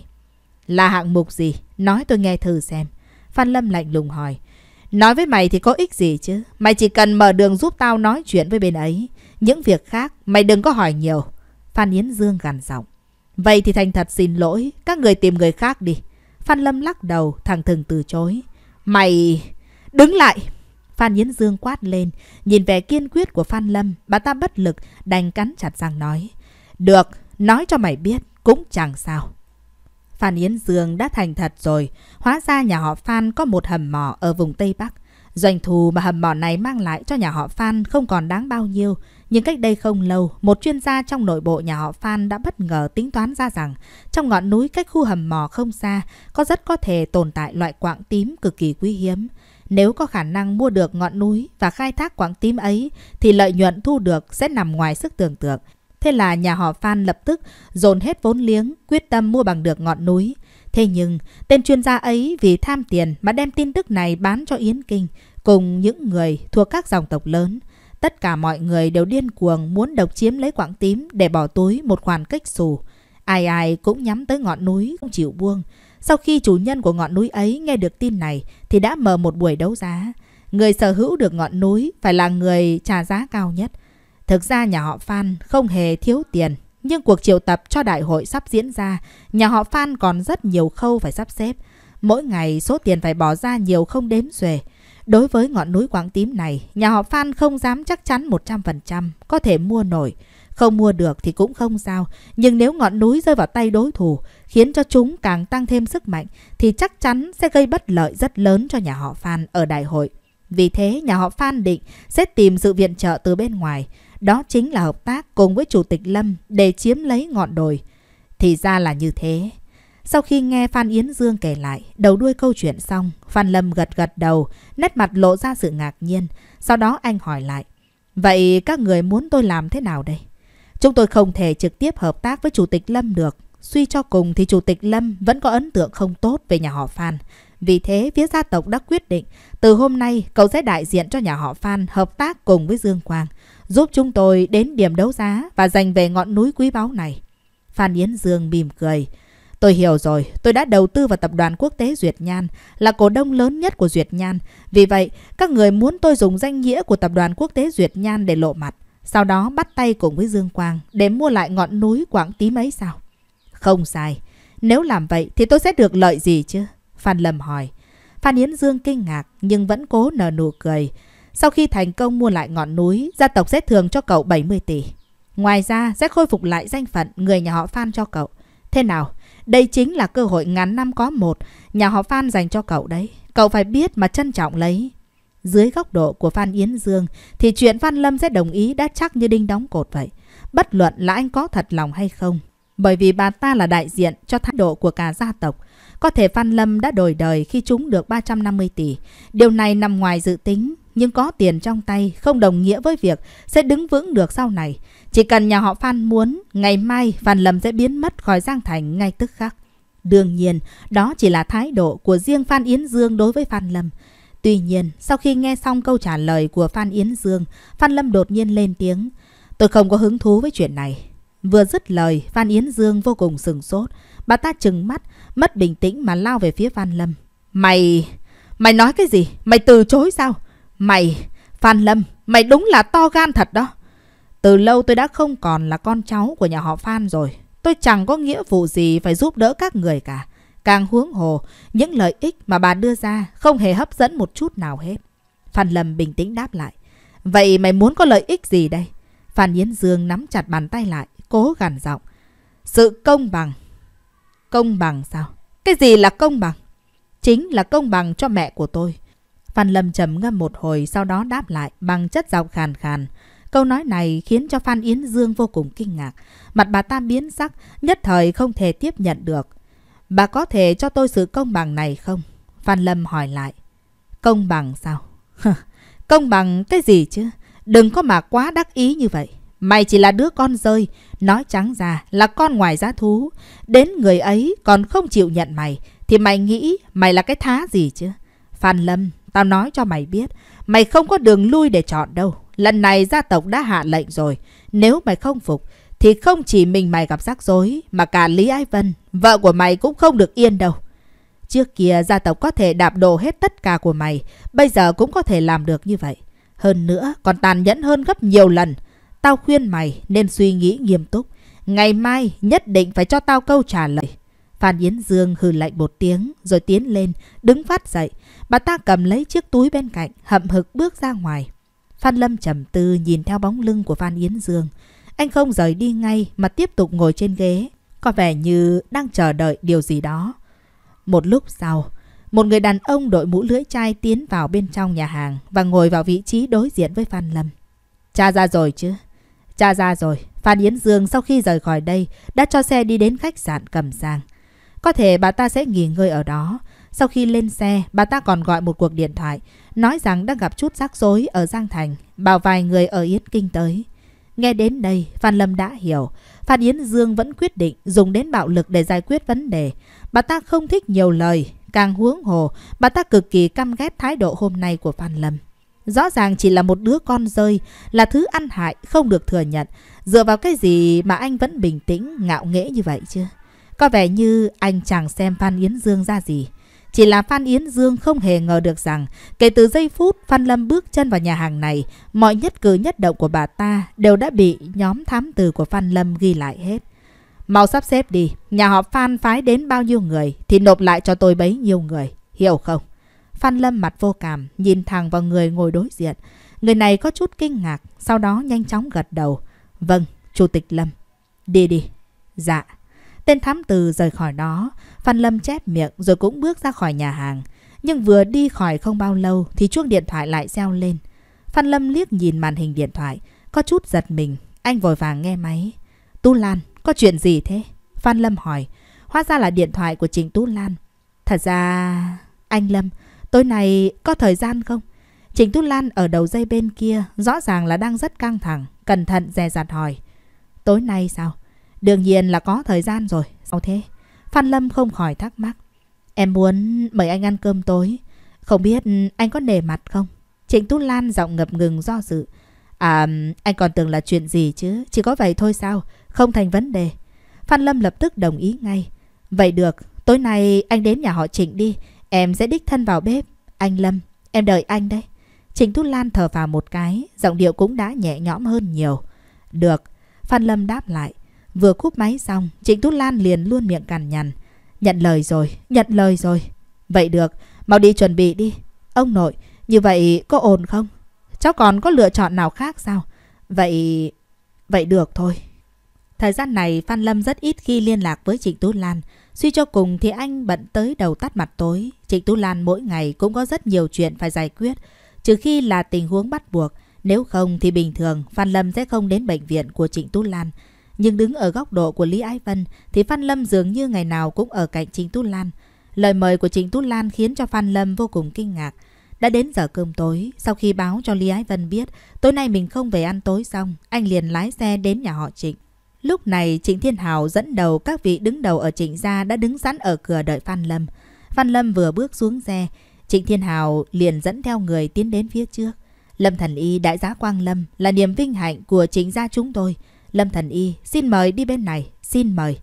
Là hạng mục gì? Nói tôi nghe thử xem. Phan Lâm lạnh lùng hỏi. Nói với mày thì có ích gì chứ? Mày chỉ cần mở đường giúp tao nói chuyện với bên ấy. Những việc khác mày đừng có hỏi nhiều. Phan Yến Dương gằn giọng. Vậy thì thành thật xin lỗi, các người tìm người khác đi. Phan Lâm lắc đầu, thẳng thừng từ chối. Mày... đứng lại! Phan Yến Dương quát lên, nhìn vẻ kiên quyết của Phan Lâm, bà ta bất lực, đành cắn chặt răng nói. Được, nói cho mày biết, cũng chẳng sao. Phan Yến Dương đã thành thật rồi, hóa ra nhà họ Phan có một hầm mỏ ở vùng Tây Bắc. Doanh thu mà hầm mỏ này mang lại cho nhà họ Phan không còn đáng bao nhiêu. Nhưng cách đây không lâu, một chuyên gia trong nội bộ nhà họ Phan đã bất ngờ tính toán ra rằng trong ngọn núi cách khu hầm mỏ không xa có rất có thể tồn tại loại quặng tím cực kỳ quý hiếm. Nếu có khả năng mua được ngọn núi và khai thác quặng tím ấy thì lợi nhuận thu được sẽ nằm ngoài sức tưởng tượng. Thế là nhà họ Phan lập tức dồn hết vốn liếng, quyết tâm mua bằng được ngọn núi. Thế nhưng, tên chuyên gia ấy vì tham tiền mà đem tin tức này bán cho Yến Kinh cùng những người thuộc các dòng tộc lớn. Tất cả mọi người đều điên cuồng muốn độc chiếm lấy quặng tím để bỏ túi một khoản kếch xù. Ai ai cũng nhắm tới ngọn núi, không chịu buông. Sau khi chủ nhân của ngọn núi ấy nghe được tin này thì đã mở một buổi đấu giá. Người sở hữu được ngọn núi phải là người trả giá cao nhất. Thực ra nhà họ Phan không hề thiếu tiền, nhưng cuộc triệu tập cho đại hội sắp diễn ra, nhà họ Phan còn rất nhiều khâu phải sắp xếp. Mỗi ngày số tiền phải bỏ ra nhiều không đếm xuể. Đối với ngọn núi quặng tím này, nhà họ Phan không dám chắc chắn 100% có thể mua nổi. Không mua được thì cũng không sao, nhưng nếu ngọn núi rơi vào tay đối thủ, khiến cho chúng càng tăng thêm sức mạnh, thì chắc chắn sẽ gây bất lợi rất lớn cho nhà họ Phan ở đại hội. Vì thế, nhà họ Phan định sẽ tìm sự viện trợ từ bên ngoài. Đó chính là hợp tác cùng với Chủ tịch Lâm để chiếm lấy ngọn đồi. Thì ra là như thế. Sau khi nghe Phan Yến Dương kể lại đầu đuôi câu chuyện xong, Phan Lâm gật gật đầu, nét mặt lộ ra sự ngạc nhiên. Sau đó anh hỏi lại, vậy các người muốn tôi làm thế nào đây? Chúng tôi không thể trực tiếp hợp tác với Chủ tịch Lâm được. Suy cho cùng thì Chủ tịch Lâm vẫn có ấn tượng không tốt về nhà họ Phan. Vì thế, phía gia tộc đã quyết định, từ hôm nay cậu sẽ đại diện cho nhà họ Phan hợp tác cùng với Dương Quang, giúp chúng tôi đến điểm đấu giá và giành về ngọn núi quý báu này. Phan Yến Dương mỉm cười. Tôi hiểu rồi, tôi đã đầu tư vào tập đoàn quốc tế Duyệt Nhan, là cổ đông lớn nhất của Duyệt Nhan. Vì vậy, các người muốn tôi dùng danh nghĩa của tập đoàn quốc tế Duyệt Nhan để lộ mặt, sau đó bắt tay cùng với Dương Quang để mua lại ngọn núi quặng tím ấy sao? Không sai. Nếu làm vậy thì tôi sẽ được lợi gì chứ? Phan Lâm hỏi. Phan Yến Dương kinh ngạc nhưng vẫn cố nở nụ cười. Sau khi thành công mua lại ngọn núi, gia tộc sẽ thưởng cho cậu 70 tỷ. Ngoài ra sẽ khôi phục lại danh phận người nhà họ Phan cho cậu. Thế nào? Đây chính là cơ hội ngàn năm có một nhà họ Phan dành cho cậu đấy. Cậu phải biết mà trân trọng lấy. Dưới góc độ của Phan Yến Dương thì chuyện Phan Lâm sẽ đồng ý đã chắc như đinh đóng cột vậy. Bất luận là anh có thật lòng hay không. bởi vì bà ta là đại diện cho thái độ của cả gia tộc. Có thể Phan Lâm đã đổi đời khi trúng được 350 tỷ. Điều này nằm ngoài dự tính, nhưng có tiền trong tay không đồng nghĩa với việc sẽ đứng vững được sau này. Chỉ cần nhà họ Phan muốn, ngày mai Phan Lâm sẽ biến mất khỏi Giang Thành ngay tức khắc. Đương nhiên, đó chỉ là thái độ của riêng Phan Yến Dương đối với Phan Lâm. Tuy nhiên, sau khi nghe xong câu trả lời của Phan Yến Dương, Phan Lâm đột nhiên lên tiếng. Tôi không có hứng thú với chuyện này. Vừa dứt lời, Phan Yến Dương vô cùng sửng sốt. Bà ta trừng mắt, mất bình tĩnh mà lao về phía Phan Lâm. Mày nói cái gì? Mày từ chối sao? Phan Lâm, mày đúng là to gan thật đó. Từ lâu tôi đã không còn là con cháu của nhà họ Phan rồi. Tôi chẳng có nghĩa vụ gì phải giúp đỡ các người cả. Càng huống hồ, những lợi ích mà bà đưa ra không hề hấp dẫn một chút nào hết. Phan Lâm bình tĩnh đáp lại. Vậy mày muốn có lợi ích gì đây? Phan Yến Dương nắm chặt bàn tay lại, cố gằn giọng. Sự công bằng. Công bằng sao? Cái gì là công bằng? Chính là công bằng cho mẹ của tôi. Phan Lâm trầm ngâm một hồi, sau đó đáp lại bằng chất giọng khàn khàn. Câu nói này khiến cho Phan Yến Dương vô cùng kinh ngạc. Mặt bà ta biến sắc, nhất thời không thể tiếp nhận được. Bà có thể cho tôi sự công bằng này không? Phan Lâm hỏi lại. Công bằng sao? Công bằng cái gì chứ? Đừng có mà quá đắc ý như vậy. Mày chỉ là đứa con rơi, nói trắng ra là con ngoài giá thú. Đến người ấy còn không chịu nhận mày, thì mày nghĩ mày là cái thá gì chứ? Phan Lâm, tao nói cho mày biết, mày không có đường lui để chọn đâu. Lần này gia tộc đã hạ lệnh rồi. Nếu mày không phục, thì không chỉ mình mày gặp rắc rối, mà cả Lý Ái Vân, vợ của mày cũng không được yên đâu. Trước kia gia tộc có thể đạp đổ hết tất cả của mày, bây giờ cũng có thể làm được như vậy. Hơn nữa, còn tàn nhẫn hơn gấp nhiều lần. Tao khuyên mày nên suy nghĩ nghiêm túc. Ngày mai nhất định phải cho tao câu trả lời. Phan Yến Dương hừ lạnh một tiếng, rồi tiến lên, đứng phát dậy. Bà ta cầm lấy chiếc túi bên cạnh, hậm hực bước ra ngoài. Phan Lâm trầm tư nhìn theo bóng lưng của Phan Yến Dương. Anh không rời đi ngay mà tiếp tục ngồi trên ghế, có vẻ như đang chờ đợi điều gì đó. Một lúc sau, một người đàn ông đội mũ lưỡi chai tiến vào bên trong nhà hàng và ngồi vào vị trí đối diện với Phan Lâm. Cha ra rồi chứ? Cha ra rồi. Phan Yến Dương sau khi rời khỏi đây đã cho xe đi đến khách sạn Cẩm Giang. Có thể bà ta sẽ nghỉ ngơi ở đó. Sau khi lên xe, bà ta còn gọi một cuộc điện thoại, nói rằng đang gặp chút rắc rối ở Giang Thành, bảo vài người ở Yến Kinh tới. Nghe đến đây, Phan Lâm đã hiểu. Phan Yến Dương vẫn quyết định dùng đến bạo lực để giải quyết vấn đề. Bà ta không thích nhiều lời, càng huống hồ, bà ta cực kỳ căm ghét thái độ hôm nay của Phan Lâm. Rõ ràng chỉ là một đứa con rơi, là thứ ăn hại, không được thừa nhận. Dựa vào cái gì mà anh vẫn bình tĩnh, ngạo nghễ như vậy chứ? Có vẻ như anh chẳng xem Phan Yến Dương ra gì. Chỉ là Phan Yến Dương không hề ngờ được rằng kể từ giây phút Phan Lâm bước chân vào nhà hàng này, mọi nhất cử nhất động của bà ta đều đã bị nhóm thám tử của Phan Lâm ghi lại hết. Mau sắp xếp đi, nhà họ Phan phái đến bao nhiêu người thì nộp lại cho tôi bấy nhiêu người, hiểu không? Phan Lâm mặt vô cảm, nhìn thẳng vào người ngồi đối diện. Người này có chút kinh ngạc, sau đó nhanh chóng gật đầu. Vâng, Chủ tịch Lâm. Đi đi. Dạ. Tên thám tử rời khỏi đó, Phan Lâm chép miệng rồi cũng bước ra khỏi nhà hàng. Nhưng vừa đi khỏi không bao lâu thì chuông điện thoại lại reo lên. Phan Lâm liếc nhìn màn hình điện thoại, có chút giật mình, anh vội vàng nghe máy. Tú Lan, có chuyện gì thế? Phan Lâm hỏi, hóa ra là điện thoại của Trịnh Tú Lan. Thật ra... Anh Lâm, tối nay có thời gian không? Trịnh Tú Lan ở đầu dây bên kia rõ ràng là đang rất căng thẳng, cẩn thận dè dặt hỏi. Tối nay sao? Đương nhiên là có thời gian rồi. Sao thế? Phan Lâm không khỏi thắc mắc. Em muốn mời anh ăn cơm tối. Không biết anh có nể mặt không? Trịnh Tú Lan giọng ngập ngừng do dự. À, anh còn tưởng là chuyện gì chứ? Chỉ có vậy thôi sao? Không thành vấn đề. Phan Lâm lập tức đồng ý ngay. Vậy được, tối nay anh đến nhà họ Trịnh đi. Em sẽ đích thân vào bếp. Anh Lâm, em đợi anh đấy. Trịnh Tú Lan thở phào một cái, giọng điệu cũng đã nhẹ nhõm hơn nhiều. Được, Phan Lâm đáp lại. Vừa cúp máy xong, Trịnh Tú Lan liền luôn miệng cằn nhằn. Nhận lời rồi, nhận lời rồi. Vậy được, mau đi chuẩn bị đi. Ông nội, như vậy có ổn không? Cháu còn có lựa chọn nào khác sao? Vậy được thôi. Thời gian này Phan Lâm rất ít khi liên lạc với Trịnh Tú Lan. Suy cho cùng thì anh bận tới đầu tắt mặt tối. Trịnh Tú Lan mỗi ngày cũng có rất nhiều chuyện phải giải quyết. Trừ khi là tình huống bắt buộc, nếu không thì bình thường Phan Lâm sẽ không đến bệnh viện của Trịnh Tú Lan. Nhưng đứng ở góc độ của Lý Ái Vân thì Phan Lâm dường như ngày nào cũng ở cạnh Trịnh Tú Lan. Lời mời của Trịnh Tú Lan khiến cho Phan Lâm vô cùng kinh ngạc. Đã đến giờ cơm tối, sau khi báo cho Lý Ái Vân biết tối nay mình không về ăn tối xong, anh liền lái xe đến nhà họ Trịnh. Lúc này Trịnh Thiên Hào dẫn đầu các vị đứng đầu ở Trịnh gia đã đứng sẵn ở cửa đợi Phan Lâm. Phan Lâm vừa bước xuống xe, Trịnh Thiên Hào liền dẫn theo người tiến đến phía trước. Lâm Thần Y, đại giá Quang Lâm là niềm vinh hạnh của Trịnh gia chúng tôi. Lâm Thần Y, xin mời đi bên này, xin mời.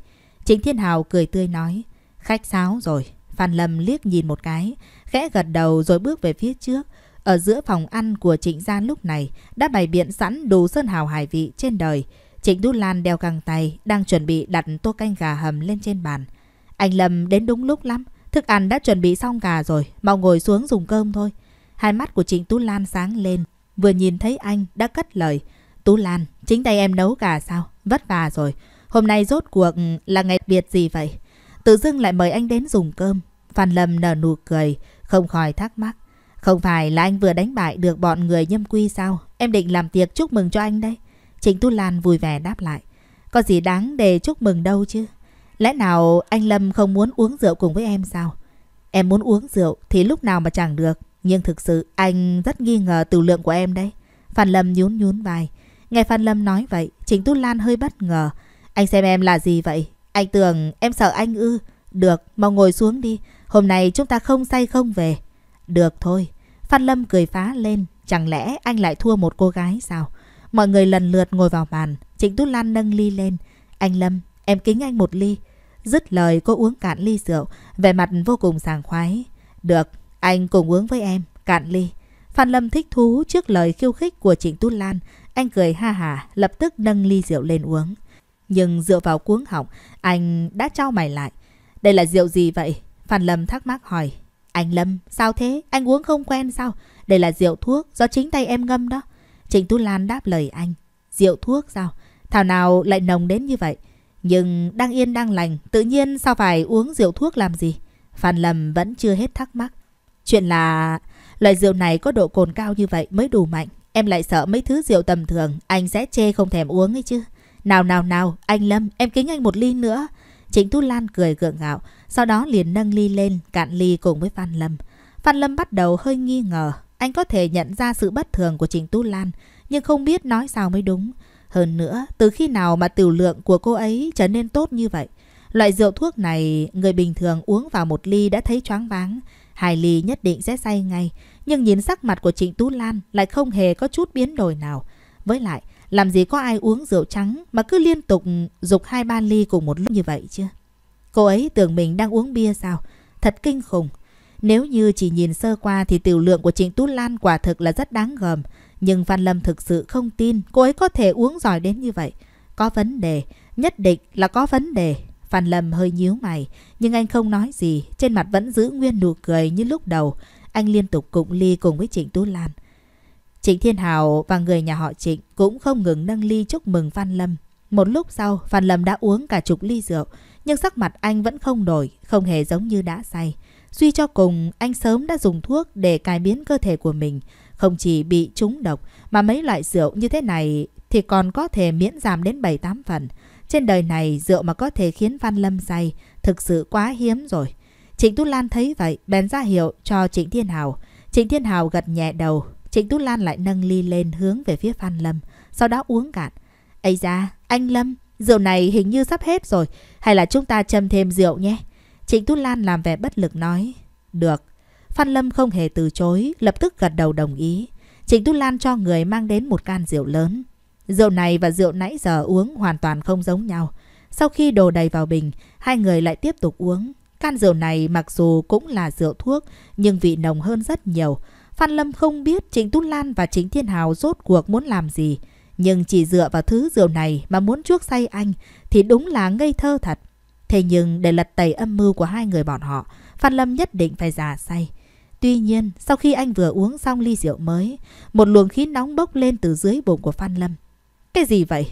Trịnh Thiên Hào cười tươi nói, khách sáo rồi. Phan Lâm liếc nhìn một cái, khẽ gật đầu rồi bước về phía trước. Ở giữa phòng ăn của Trịnh gia lúc này đã bày biện sẵn đủ sơn hào hải vị trên đời. Trịnh Tú Lan đeo găng tay, đang chuẩn bị đặt tô canh gà hầm lên trên bàn. Anh Lâm đến đúng lúc lắm, thức ăn đã chuẩn bị xong cả rồi, mau ngồi xuống dùng cơm thôi. Hai mắt của Trịnh Tú Lan sáng lên, vừa nhìn thấy anh đã cất lời. Tú Lan, chính tay em nấu gà sao? Vất vả rồi, hôm nay rốt cuộc là ngày biệt gì vậy? Tự dưng lại mời anh đến dùng cơm. Phan Lâm nở nụ cười, không khỏi thắc mắc. Không phải là anh vừa đánh bại được bọn người Nhâm Quỳ sao? Em định làm tiệc chúc mừng cho anh đấy. Trịnh Tú Lan vui vẻ đáp lại. Có gì đáng để chúc mừng đâu chứ. Lẽ nào anh Lâm không muốn uống rượu cùng với em sao? Em muốn uống rượu thì lúc nào mà chẳng được. Nhưng thực sự anh rất nghi ngờ tửu lượng của em đấy. Phan Lâm nhún vai. Nghe Phan Lâm nói vậy, Trịnh Tú Lan hơi bất ngờ. Anh xem em là gì vậy? Anh tưởng em sợ anh ư? Được, mau ngồi xuống đi. Hôm nay chúng ta không say không về. Được thôi. Phan Lâm cười phá lên. Chẳng lẽ anh lại thua một cô gái sao? Mọi người lần lượt ngồi vào bàn. Trịnh Tú Lan nâng ly lên. Anh Lâm, em kính anh một ly. Dứt lời cô uống cạn ly rượu, vẻ mặt vô cùng sảng khoái. Được, anh cùng uống với em. Cạn ly. Phan Lâm thích thú trước lời khiêu khích của Trịnh Tú Lan. Anh cười ha hả, lập tức nâng ly rượu lên uống. Nhưng dựa vào cuống họng, anh đã trao mày lại. Đây là rượu gì vậy? Phan Lâm thắc mắc hỏi. Anh Lâm, sao thế? Anh uống không quen sao? Đây là rượu thuốc do chính tay em ngâm đó. Trịnh Tú Lan đáp lời anh. Rượu thuốc sao? Thảo nào lại nồng đến như vậy? Nhưng đang yên đang lành, tự nhiên sao phải uống rượu thuốc làm gì? Phan Lâm vẫn chưa hết thắc mắc. Chuyện là loại rượu này có độ cồn cao như vậy mới đủ mạnh. Em lại sợ mấy thứ rượu tầm thường, anh sẽ chê không thèm uống ấy chứ. Nào, anh Lâm, em kính anh một ly nữa. Trịnh Tú Lan cười gượng gạo, sau đó liền nâng ly lên, cạn ly cùng với Phan Lâm. Phan Lâm bắt đầu hơi nghi ngờ. Anh có thể nhận ra sự bất thường của Trịnh Tú Lan, nhưng không biết nói sao mới đúng. Hơn nữa, từ khi nào mà tửu lượng của cô ấy trở nên tốt như vậy? Loại rượu thuốc này, người bình thường uống vào một ly đã thấy choáng váng. 2 ly nhất định sẽ say ngay. Nhưng nhìn sắc mặt của Trịnh Tú Lan lại không hề có chút biến đổi nào. Với lại, làm gì có ai uống rượu trắng mà cứ liên tục dục 2-3 ly cùng một lúc như vậy chứ? Cô ấy tưởng mình đang uống bia sao? Thật kinh khủng. Nếu như chỉ nhìn sơ qua thì tửu lượng của Trịnh Tú Lan quả thực là rất đáng gờm. Nhưng Phan Lâm thực sự không tin cô ấy có thể uống giỏi đến như vậy. Có vấn đề, nhất định là có vấn đề. Phan Lâm hơi nhíu mày, nhưng anh không nói gì. Trên mặt vẫn giữ nguyên nụ cười như lúc đầu. Anh liên tục cụng ly cùng với Trịnh Tú Lan. Trịnh Thiên Hào và người nhà họ Trịnh cũng không ngừng nâng ly chúc mừng Phan Lâm. Một lúc sau, Phan Lâm đã uống cả chục ly rượu, nhưng sắc mặt anh vẫn không đổi, không hề giống như đã say. Suy cho cùng, anh sớm đã dùng thuốc để cải biến cơ thể của mình. Không chỉ bị trúng độc, mà mấy loại rượu như thế này thì còn có thể miễn giảm đến 7-8 phần. Trên đời này, rượu mà có thể khiến Phan Lâm say thực sự quá hiếm rồi. Trịnh Tú Lan thấy vậy, bèn ra hiệu cho Trịnh Thiên Hào. Trịnh Thiên Hào gật nhẹ đầu. Trịnh Tú Lan lại nâng ly lên hướng về phía Phan Lâm, sau đó uống cạn. Ây da, anh Lâm, rượu này hình như sắp hết rồi, hay là chúng ta châm thêm rượu nhé? Trịnh Tú Lan làm vẻ bất lực nói. Được. Phan Lâm không hề từ chối, lập tức gật đầu đồng ý. Trịnh Tú Lan cho người mang đến một can rượu lớn. Rượu này và rượu nãy giờ uống hoàn toàn không giống nhau. Sau khi đổ đầy vào bình, hai người lại tiếp tục uống. Can rượu này mặc dù cũng là rượu thuốc, nhưng vị nồng hơn rất nhiều. Phan Lâm không biết Trịnh Tú Lan và Trịnh Thiên Hào rốt cuộc muốn làm gì. Nhưng chỉ dựa vào thứ rượu này mà muốn chuốc say anh thì đúng là ngây thơ thật. Thế nhưng để lật tẩy âm mưu của hai người bọn họ, Phan Lâm nhất định phải giả say. Tuy nhiên, sau khi anh vừa uống xong ly rượu mới, một luồng khí nóng bốc lên từ dưới bụng của Phan Lâm. Cái gì vậy?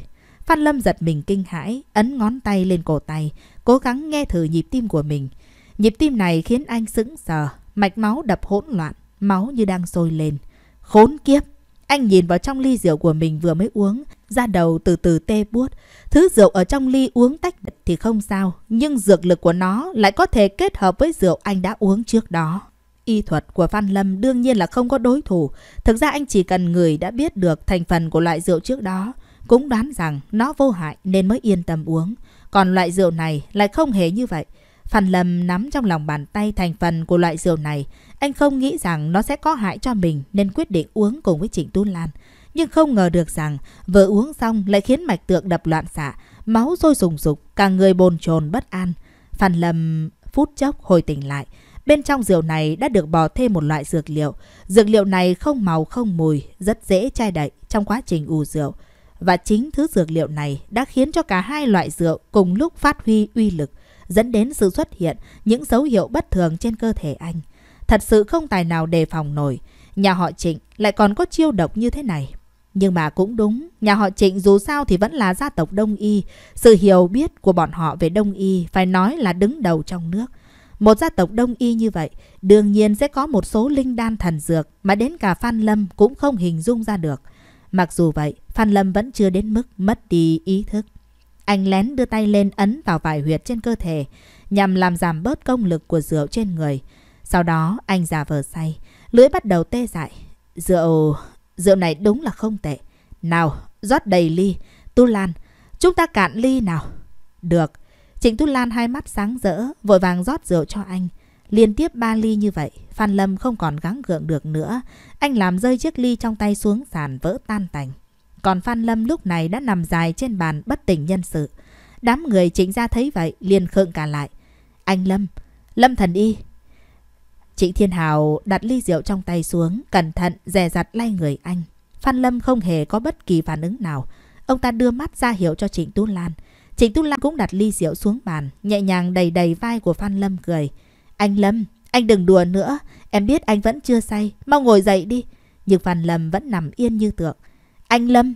Phan Lâm giật mình kinh hãi, ấn ngón tay lên cổ tay, cố gắng nghe thử nhịp tim của mình. Nhịp tim này khiến anh sững sờ, mạch máu đập hỗn loạn, máu như đang sôi lên. Khốn kiếp! Anh nhìn vào trong ly rượu của mình vừa mới uống, da đầu từ từ tê buốt. Thứ rượu ở trong ly uống tách biệt thì không sao, nhưng dược lực của nó lại có thể kết hợp với rượu anh đã uống trước đó. Y thuật của Phan Lâm đương nhiên là không có đối thủ. Thực ra anh chỉ cần người đã biết được thành phần của loại rượu trước đó, cũng đoán rằng nó vô hại nên mới yên tâm uống. Còn loại rượu này lại không hề như vậy. Phan Lâm nắm trong lòng bàn tay thành phần của loại rượu này. Anh không nghĩ rằng nó sẽ có hại cho mình nên quyết định uống cùng với Trịnh Tú Lan. Nhưng không ngờ được rằng vừa uống xong lại khiến mạch tượng đập loạn xạ, máu sôi sùng sục, cả người bồn chồn bất an. Phan Lâm phút chốc hồi tỉnh lại. Bên trong rượu này đã được bỏ thêm một loại dược liệu. Dược liệu này không màu không mùi, rất dễ chai đậy trong quá trình ủ rượu. Và chính thứ dược liệu này đã khiến cho cả hai loại rượu cùng lúc phát huy uy lực, dẫn đến sự xuất hiện những dấu hiệu bất thường trên cơ thể anh. Thật sự không tài nào đề phòng nổi, nhà họ Trịnh lại còn có chiêu độc như thế này. Nhưng mà cũng đúng, nhà họ Trịnh dù sao thì vẫn là gia tộc Đông Y. Sự hiểu biết của bọn họ về Đông Y phải nói là đứng đầu trong nước. Một gia tộc Đông Y như vậy, đương nhiên sẽ có một số linh đan thần dược mà đến cả Phan Lâm cũng không hình dung ra được. Mặc dù vậy, Phan Lâm vẫn chưa đến mức mất đi ý thức. Anh lén đưa tay lên ấn vào vài huyệt trên cơ thể, nhằm làm giảm bớt công lực của rượu trên người. Sau đó, anh giả vờ say, lưỡi bắt đầu tê dại. Rượu này đúng là không tệ. Nào, rót đầy ly. Tú Lan, chúng ta cạn ly nào. Được. Trịnh Tú Lan hai mắt sáng rỡ, vội vàng rót rượu cho anh. Liên tiếp 3 ly như vậy, Phan Lâm không còn gắng gượng được nữa. Anh làm rơi chiếc ly trong tay xuống sàn vỡ tan tành. Còn Phan Lâm lúc này đã nằm dài trên bàn bất tỉnh nhân sự. Đám người Trịnh gia thấy vậy, liền khựng cả lại. Anh Lâm, Lâm thần y. Trịnh Thiên Hào đặt ly rượu trong tay xuống, cẩn thận, dè dặt lay người anh. Phan Lâm không hề có bất kỳ phản ứng nào. Ông ta đưa mắt ra hiệu cho Trịnh Tú Lan. Trịnh Tú Lan cũng đặt ly rượu xuống bàn, nhẹ nhàng đầy đầy vai của Phan Lâm cười. Anh Lâm, anh đừng đùa nữa, em biết anh vẫn chưa say, mau ngồi dậy đi. Nhưng Phan Lâm vẫn nằm yên như tượng. Anh Lâm!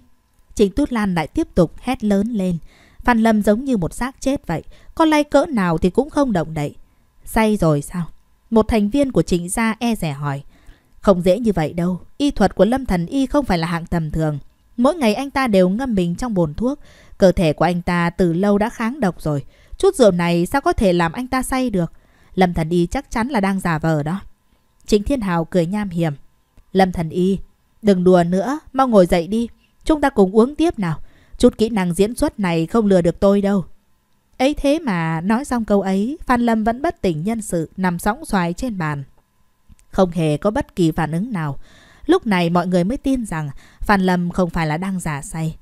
Trịnh Tú Lan lại tiếp tục hét lớn lên. Phan Lâm giống như một xác chết vậy, có lay cỡ nào thì cũng không động đậy. Say rồi sao? Một thành viên của Trịnh gia e dè hỏi. Không dễ như vậy đâu, y thuật của Lâm thần y không phải là hạng tầm thường. Mỗi ngày anh ta đều ngâm mình trong bồn thuốc, cơ thể của anh ta từ lâu đã kháng độc rồi. Chút rượu này sao có thể làm anh ta say được? Lâm thần y chắc chắn là đang giả vờ đó. Trịnh Thiên Hào cười nham hiểm. Lâm thần y, đừng đùa nữa, mau ngồi dậy đi. Chúng ta cùng uống tiếp nào. Chút kỹ năng diễn xuất này không lừa được tôi đâu. Ấy thế mà nói xong câu ấy, Phan Lâm vẫn bất tỉnh nhân sự, nằm sõng xoài trên bàn. Không hề có bất kỳ phản ứng nào. Lúc này mọi người mới tin rằng Phan Lâm không phải là đang giả say.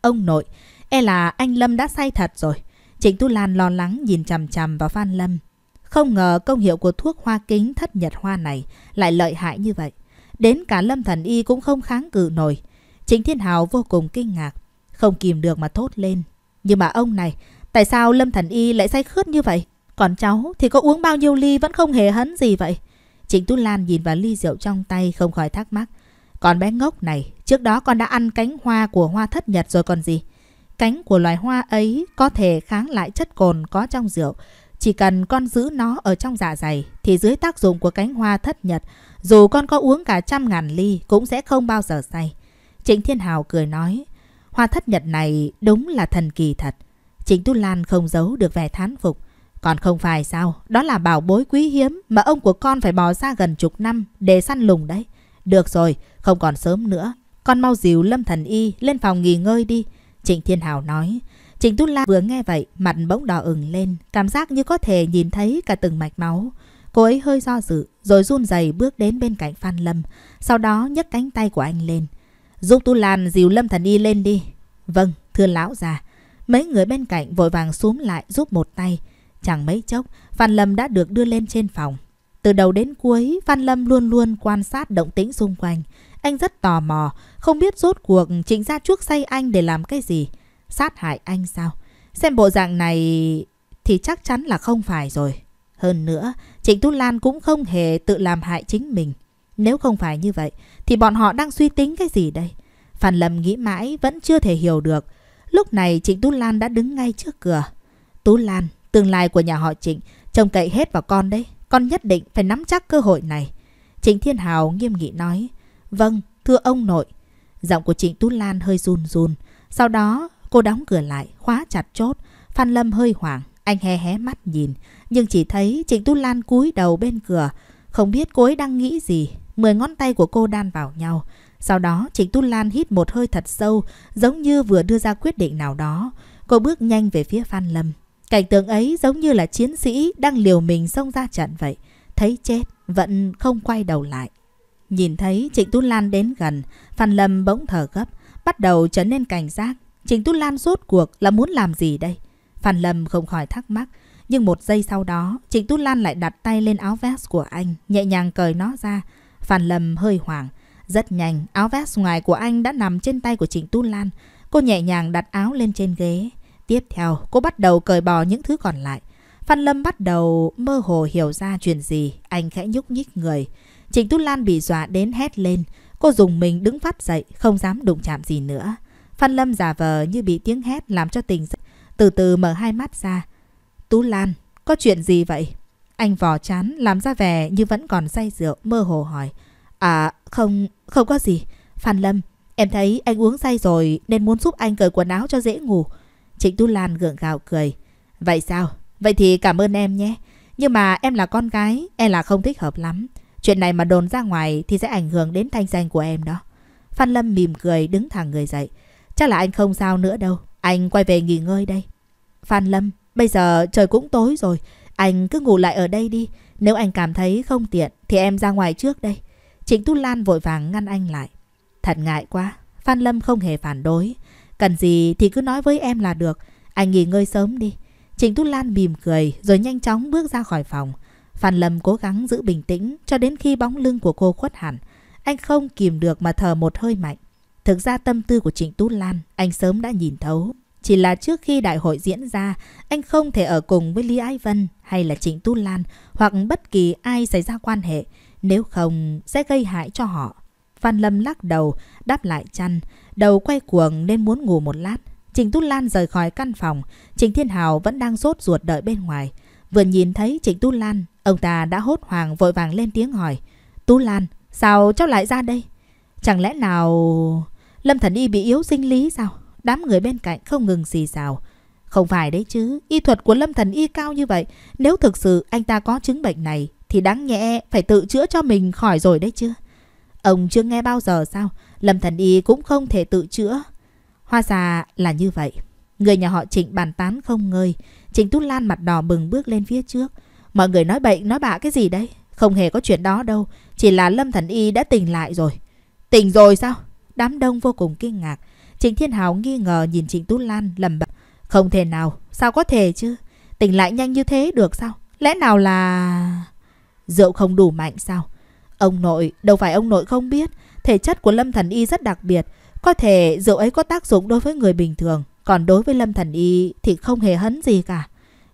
Ông nội, e là anh Lâm đã say thật rồi. Trịnh Tú Lan lo lắng nhìn chằm chằm vào Phan Lâm. Không ngờ công hiệu của thuốc hoa kính thất nhật hoa này lại lợi hại như vậy. Đến cả Lâm thần y cũng không kháng cự nổi. Trịnh Thiên Hào vô cùng kinh ngạc, không kìm được mà thốt lên. Nhưng mà ông này, tại sao Lâm thần y lại say khướt như vậy? Còn cháu thì có uống bao nhiêu ly vẫn không hề hấn gì vậy? Trịnh Tú Lan nhìn vào ly rượu trong tay không khỏi thắc mắc. Còn bé ngốc này, trước đó con đã ăn cánh hoa của hoa thất nhật rồi còn gì. Cánh của loài hoa ấy có thể kháng lại chất cồn có trong rượu. Chỉ cần con giữ nó ở trong dạ dày thì dưới tác dụng của cánh hoa thất nhật, dù con có uống cả 100.000 ly cũng sẽ không bao giờ say. Trịnh Thiên Hào cười nói, hoa thất nhật này đúng là thần kỳ thật. Trịnh Tú Lan không giấu được vẻ thán phục. Còn không phải sao, đó là bảo bối quý hiếm mà ông của con phải bỏ ra gần chục năm để săn lùng đấy. Được rồi, không còn sớm nữa, con mau dìu Lâm thần y lên phòng nghỉ ngơi đi. Trịnh Thiên Hào nói. Trịnh Tú Lan vừa nghe vậy, mặt bỗng đỏ ửng lên, cảm giác như có thể nhìn thấy cả từng mạch máu. Cô ấy hơi do dự, rồi run rẩy bước đến bên cạnh Phan Lâm, sau đó nhấc cánh tay của anh lên. Giúp Tú Lan dìu Lâm thần y lên đi. Vâng, thưa lão già. Mấy người bên cạnh vội vàng xúm lại giúp một tay. Chẳng mấy chốc, Phan Lâm đã được đưa lên trên phòng. Từ đầu đến cuối, Phan Lâm luôn luôn quan sát động tĩnh xung quanh. Anh rất tò mò, không biết rốt cuộc Trịnh gia chuốc say anh để làm cái gì. Sát hại anh sao? Xem bộ dạng này thì chắc chắn là không phải rồi. Hơn nữa, Trịnh Tú Lan cũng không hề tự làm hại chính mình. Nếu không phải như vậy, thì bọn họ đang suy tính cái gì đây? Phan Lâm nghĩ mãi vẫn chưa thể hiểu được. Lúc này Trịnh Tú Lan đã đứng ngay trước cửa. Tú Lan, tương lai của nhà họ Trịnh trông cậy hết vào con đấy. Con nhất định phải nắm chắc cơ hội này. Trịnh Thiên Hào nghiêm nghị nói. Vâng, thưa ông nội. Giọng của Trịnh Tú Lan hơi run run. Sau đó cô đóng cửa lại, khóa chặt chốt. Phan Lâm hơi hoảng, anh hé hé mắt nhìn, nhưng chỉ thấy Trịnh Tú Lan cúi đầu bên cửa. Không biết cô ấy đang nghĩ gì. 10 ngón tay của cô đan vào nhau. Sau đó Trịnh Tú Lan hít một hơi thật sâu, giống như vừa đưa ra quyết định nào đó. Cô bước nhanh về phía Phan Lâm. Cảnh tượng ấy giống như là chiến sĩ đang liều mình xông ra trận vậy. Thấy chết vẫn không quay đầu lại. Nhìn thấy Trịnh Tú Lan đến gần, Phan Lâm bỗng thở gấp, bắt đầu trở nên cảnh giác. Trịnh Tú Lan rốt cuộc là muốn làm gì đây? Phan Lâm không khỏi thắc mắc. Nhưng một giây sau đó, Trịnh Tú Lan lại đặt tay lên áo vest của anh, nhẹ nhàng cởi nó ra. Phan Lâm hơi hoảng. Rất nhanh, áo vest ngoài của anh đã nằm trên tay của Trịnh Tú Lan. Cô nhẹ nhàng đặt áo lên trên ghế. Tiếp theo, cô bắt đầu cởi bỏ những thứ còn lại. Phan Lâm bắt đầu mơ hồ hiểu ra chuyện gì. Anh khẽ nhúc nhích người. Trịnh Tú Lan bị dọa đến hét lên. Cô dùng mình đứng phắt dậy, không dám đụng chạm gì nữa. Phan Lâm giả vờ như bị tiếng hét làm cho tỉnh giấc, từ từ mở hai mắt ra. Tú Lan, có chuyện gì vậy? Anh vò trán, làm ra vẻ như vẫn còn say rượu, mơ hồ hỏi. À, không có gì. Phan Lâm, em thấy anh uống say rồi nên muốn giúp anh cởi quần áo cho dễ ngủ. Trịnh Tú Lan gượng gạo cười. Vậy sao? Vậy thì cảm ơn em nhé. Nhưng mà em là con gái, em là không thích hợp lắm. Chuyện này mà đồn ra ngoài thì sẽ ảnh hưởng đến thanh danh của em đó. Phan Lâm mỉm cười đứng thẳng người dậy. Chắc là anh không sao nữa đâu. Anh quay về nghỉ ngơi đây. Phan Lâm, bây giờ trời cũng tối rồi. Anh cứ ngủ lại ở đây đi. Nếu anh cảm thấy không tiện thì em ra ngoài trước đây. Trịnh Tú Lan vội vàng ngăn anh lại. Thật ngại quá. Phan Lâm không hề phản đối. Cần gì thì cứ nói với em là được. Anh nghỉ ngơi sớm đi. Trịnh Tú Lan mỉm cười rồi nhanh chóng bước ra khỏi phòng. Phan Lâm cố gắng giữ bình tĩnh cho đến khi bóng lưng của cô khuất hẳn. Anh không kìm được mà thở một hơi mạnh. Thực ra tâm tư của Trịnh Tú Lan anh sớm đã nhìn thấu. Chỉ là trước khi đại hội diễn ra, anh không thể ở cùng với Lý Ái Vân hay là Trịnh Tú Lan hoặc bất kỳ ai xảy ra quan hệ. Nếu không sẽ gây hại cho họ. Phan Lâm lắc đầu, đắp lại chăn. Đầu quay cuồng nên muốn ngủ một lát. Trịnh Tú Lan rời khỏi căn phòng. Trịnh Thiên Hào vẫn đang sốt ruột đợi bên ngoài. Vừa nhìn thấy Trịnh Tú Lan, ông ta đã hốt hoảng vội vàng lên tiếng hỏi. Tú Lan, sao cháu lại ra đây? Chẳng lẽ nào Lâm Thần Y bị yếu sinh lý sao? Đám người bên cạnh không ngừng xì xào. Không phải đấy chứ, y thuật của Lâm Thần Y cao như vậy. Nếu thực sự anh ta có chứng bệnh này thì đáng nhẽ phải tự chữa cho mình khỏi rồi đấy chứ. Ông chưa nghe bao giờ sao? Lâm Thần Y cũng không thể tự chữa. Hóa ra là như vậy. Người nhà họ Trịnh bàn tán không ngơi. Trịnh Tú Lan mặt đỏ bừng bước lên phía trước. Mọi người nói bậy nói bạ cái gì đấy? Không hề có chuyện đó đâu. Chỉ là Lâm Thần Y đã tỉnh lại rồi. Tỉnh rồi sao? Đám đông vô cùng kinh ngạc. Trịnh Thiên Hào nghi ngờ nhìn Trịnh Tú Lan lẩm bẩm. Không thể nào. Sao có thể chứ? Tỉnh lại nhanh như thế được sao? Lẽ nào là... Rượu không đủ mạnh sao? Ông nội, đâu phải ông nội không biết. Thể chất của Lâm Thần Y rất đặc biệt. Có thể rượu ấy có tác dụng đối với người bình thường. Còn đối với Lâm Thần Y thì không hề hấn gì cả.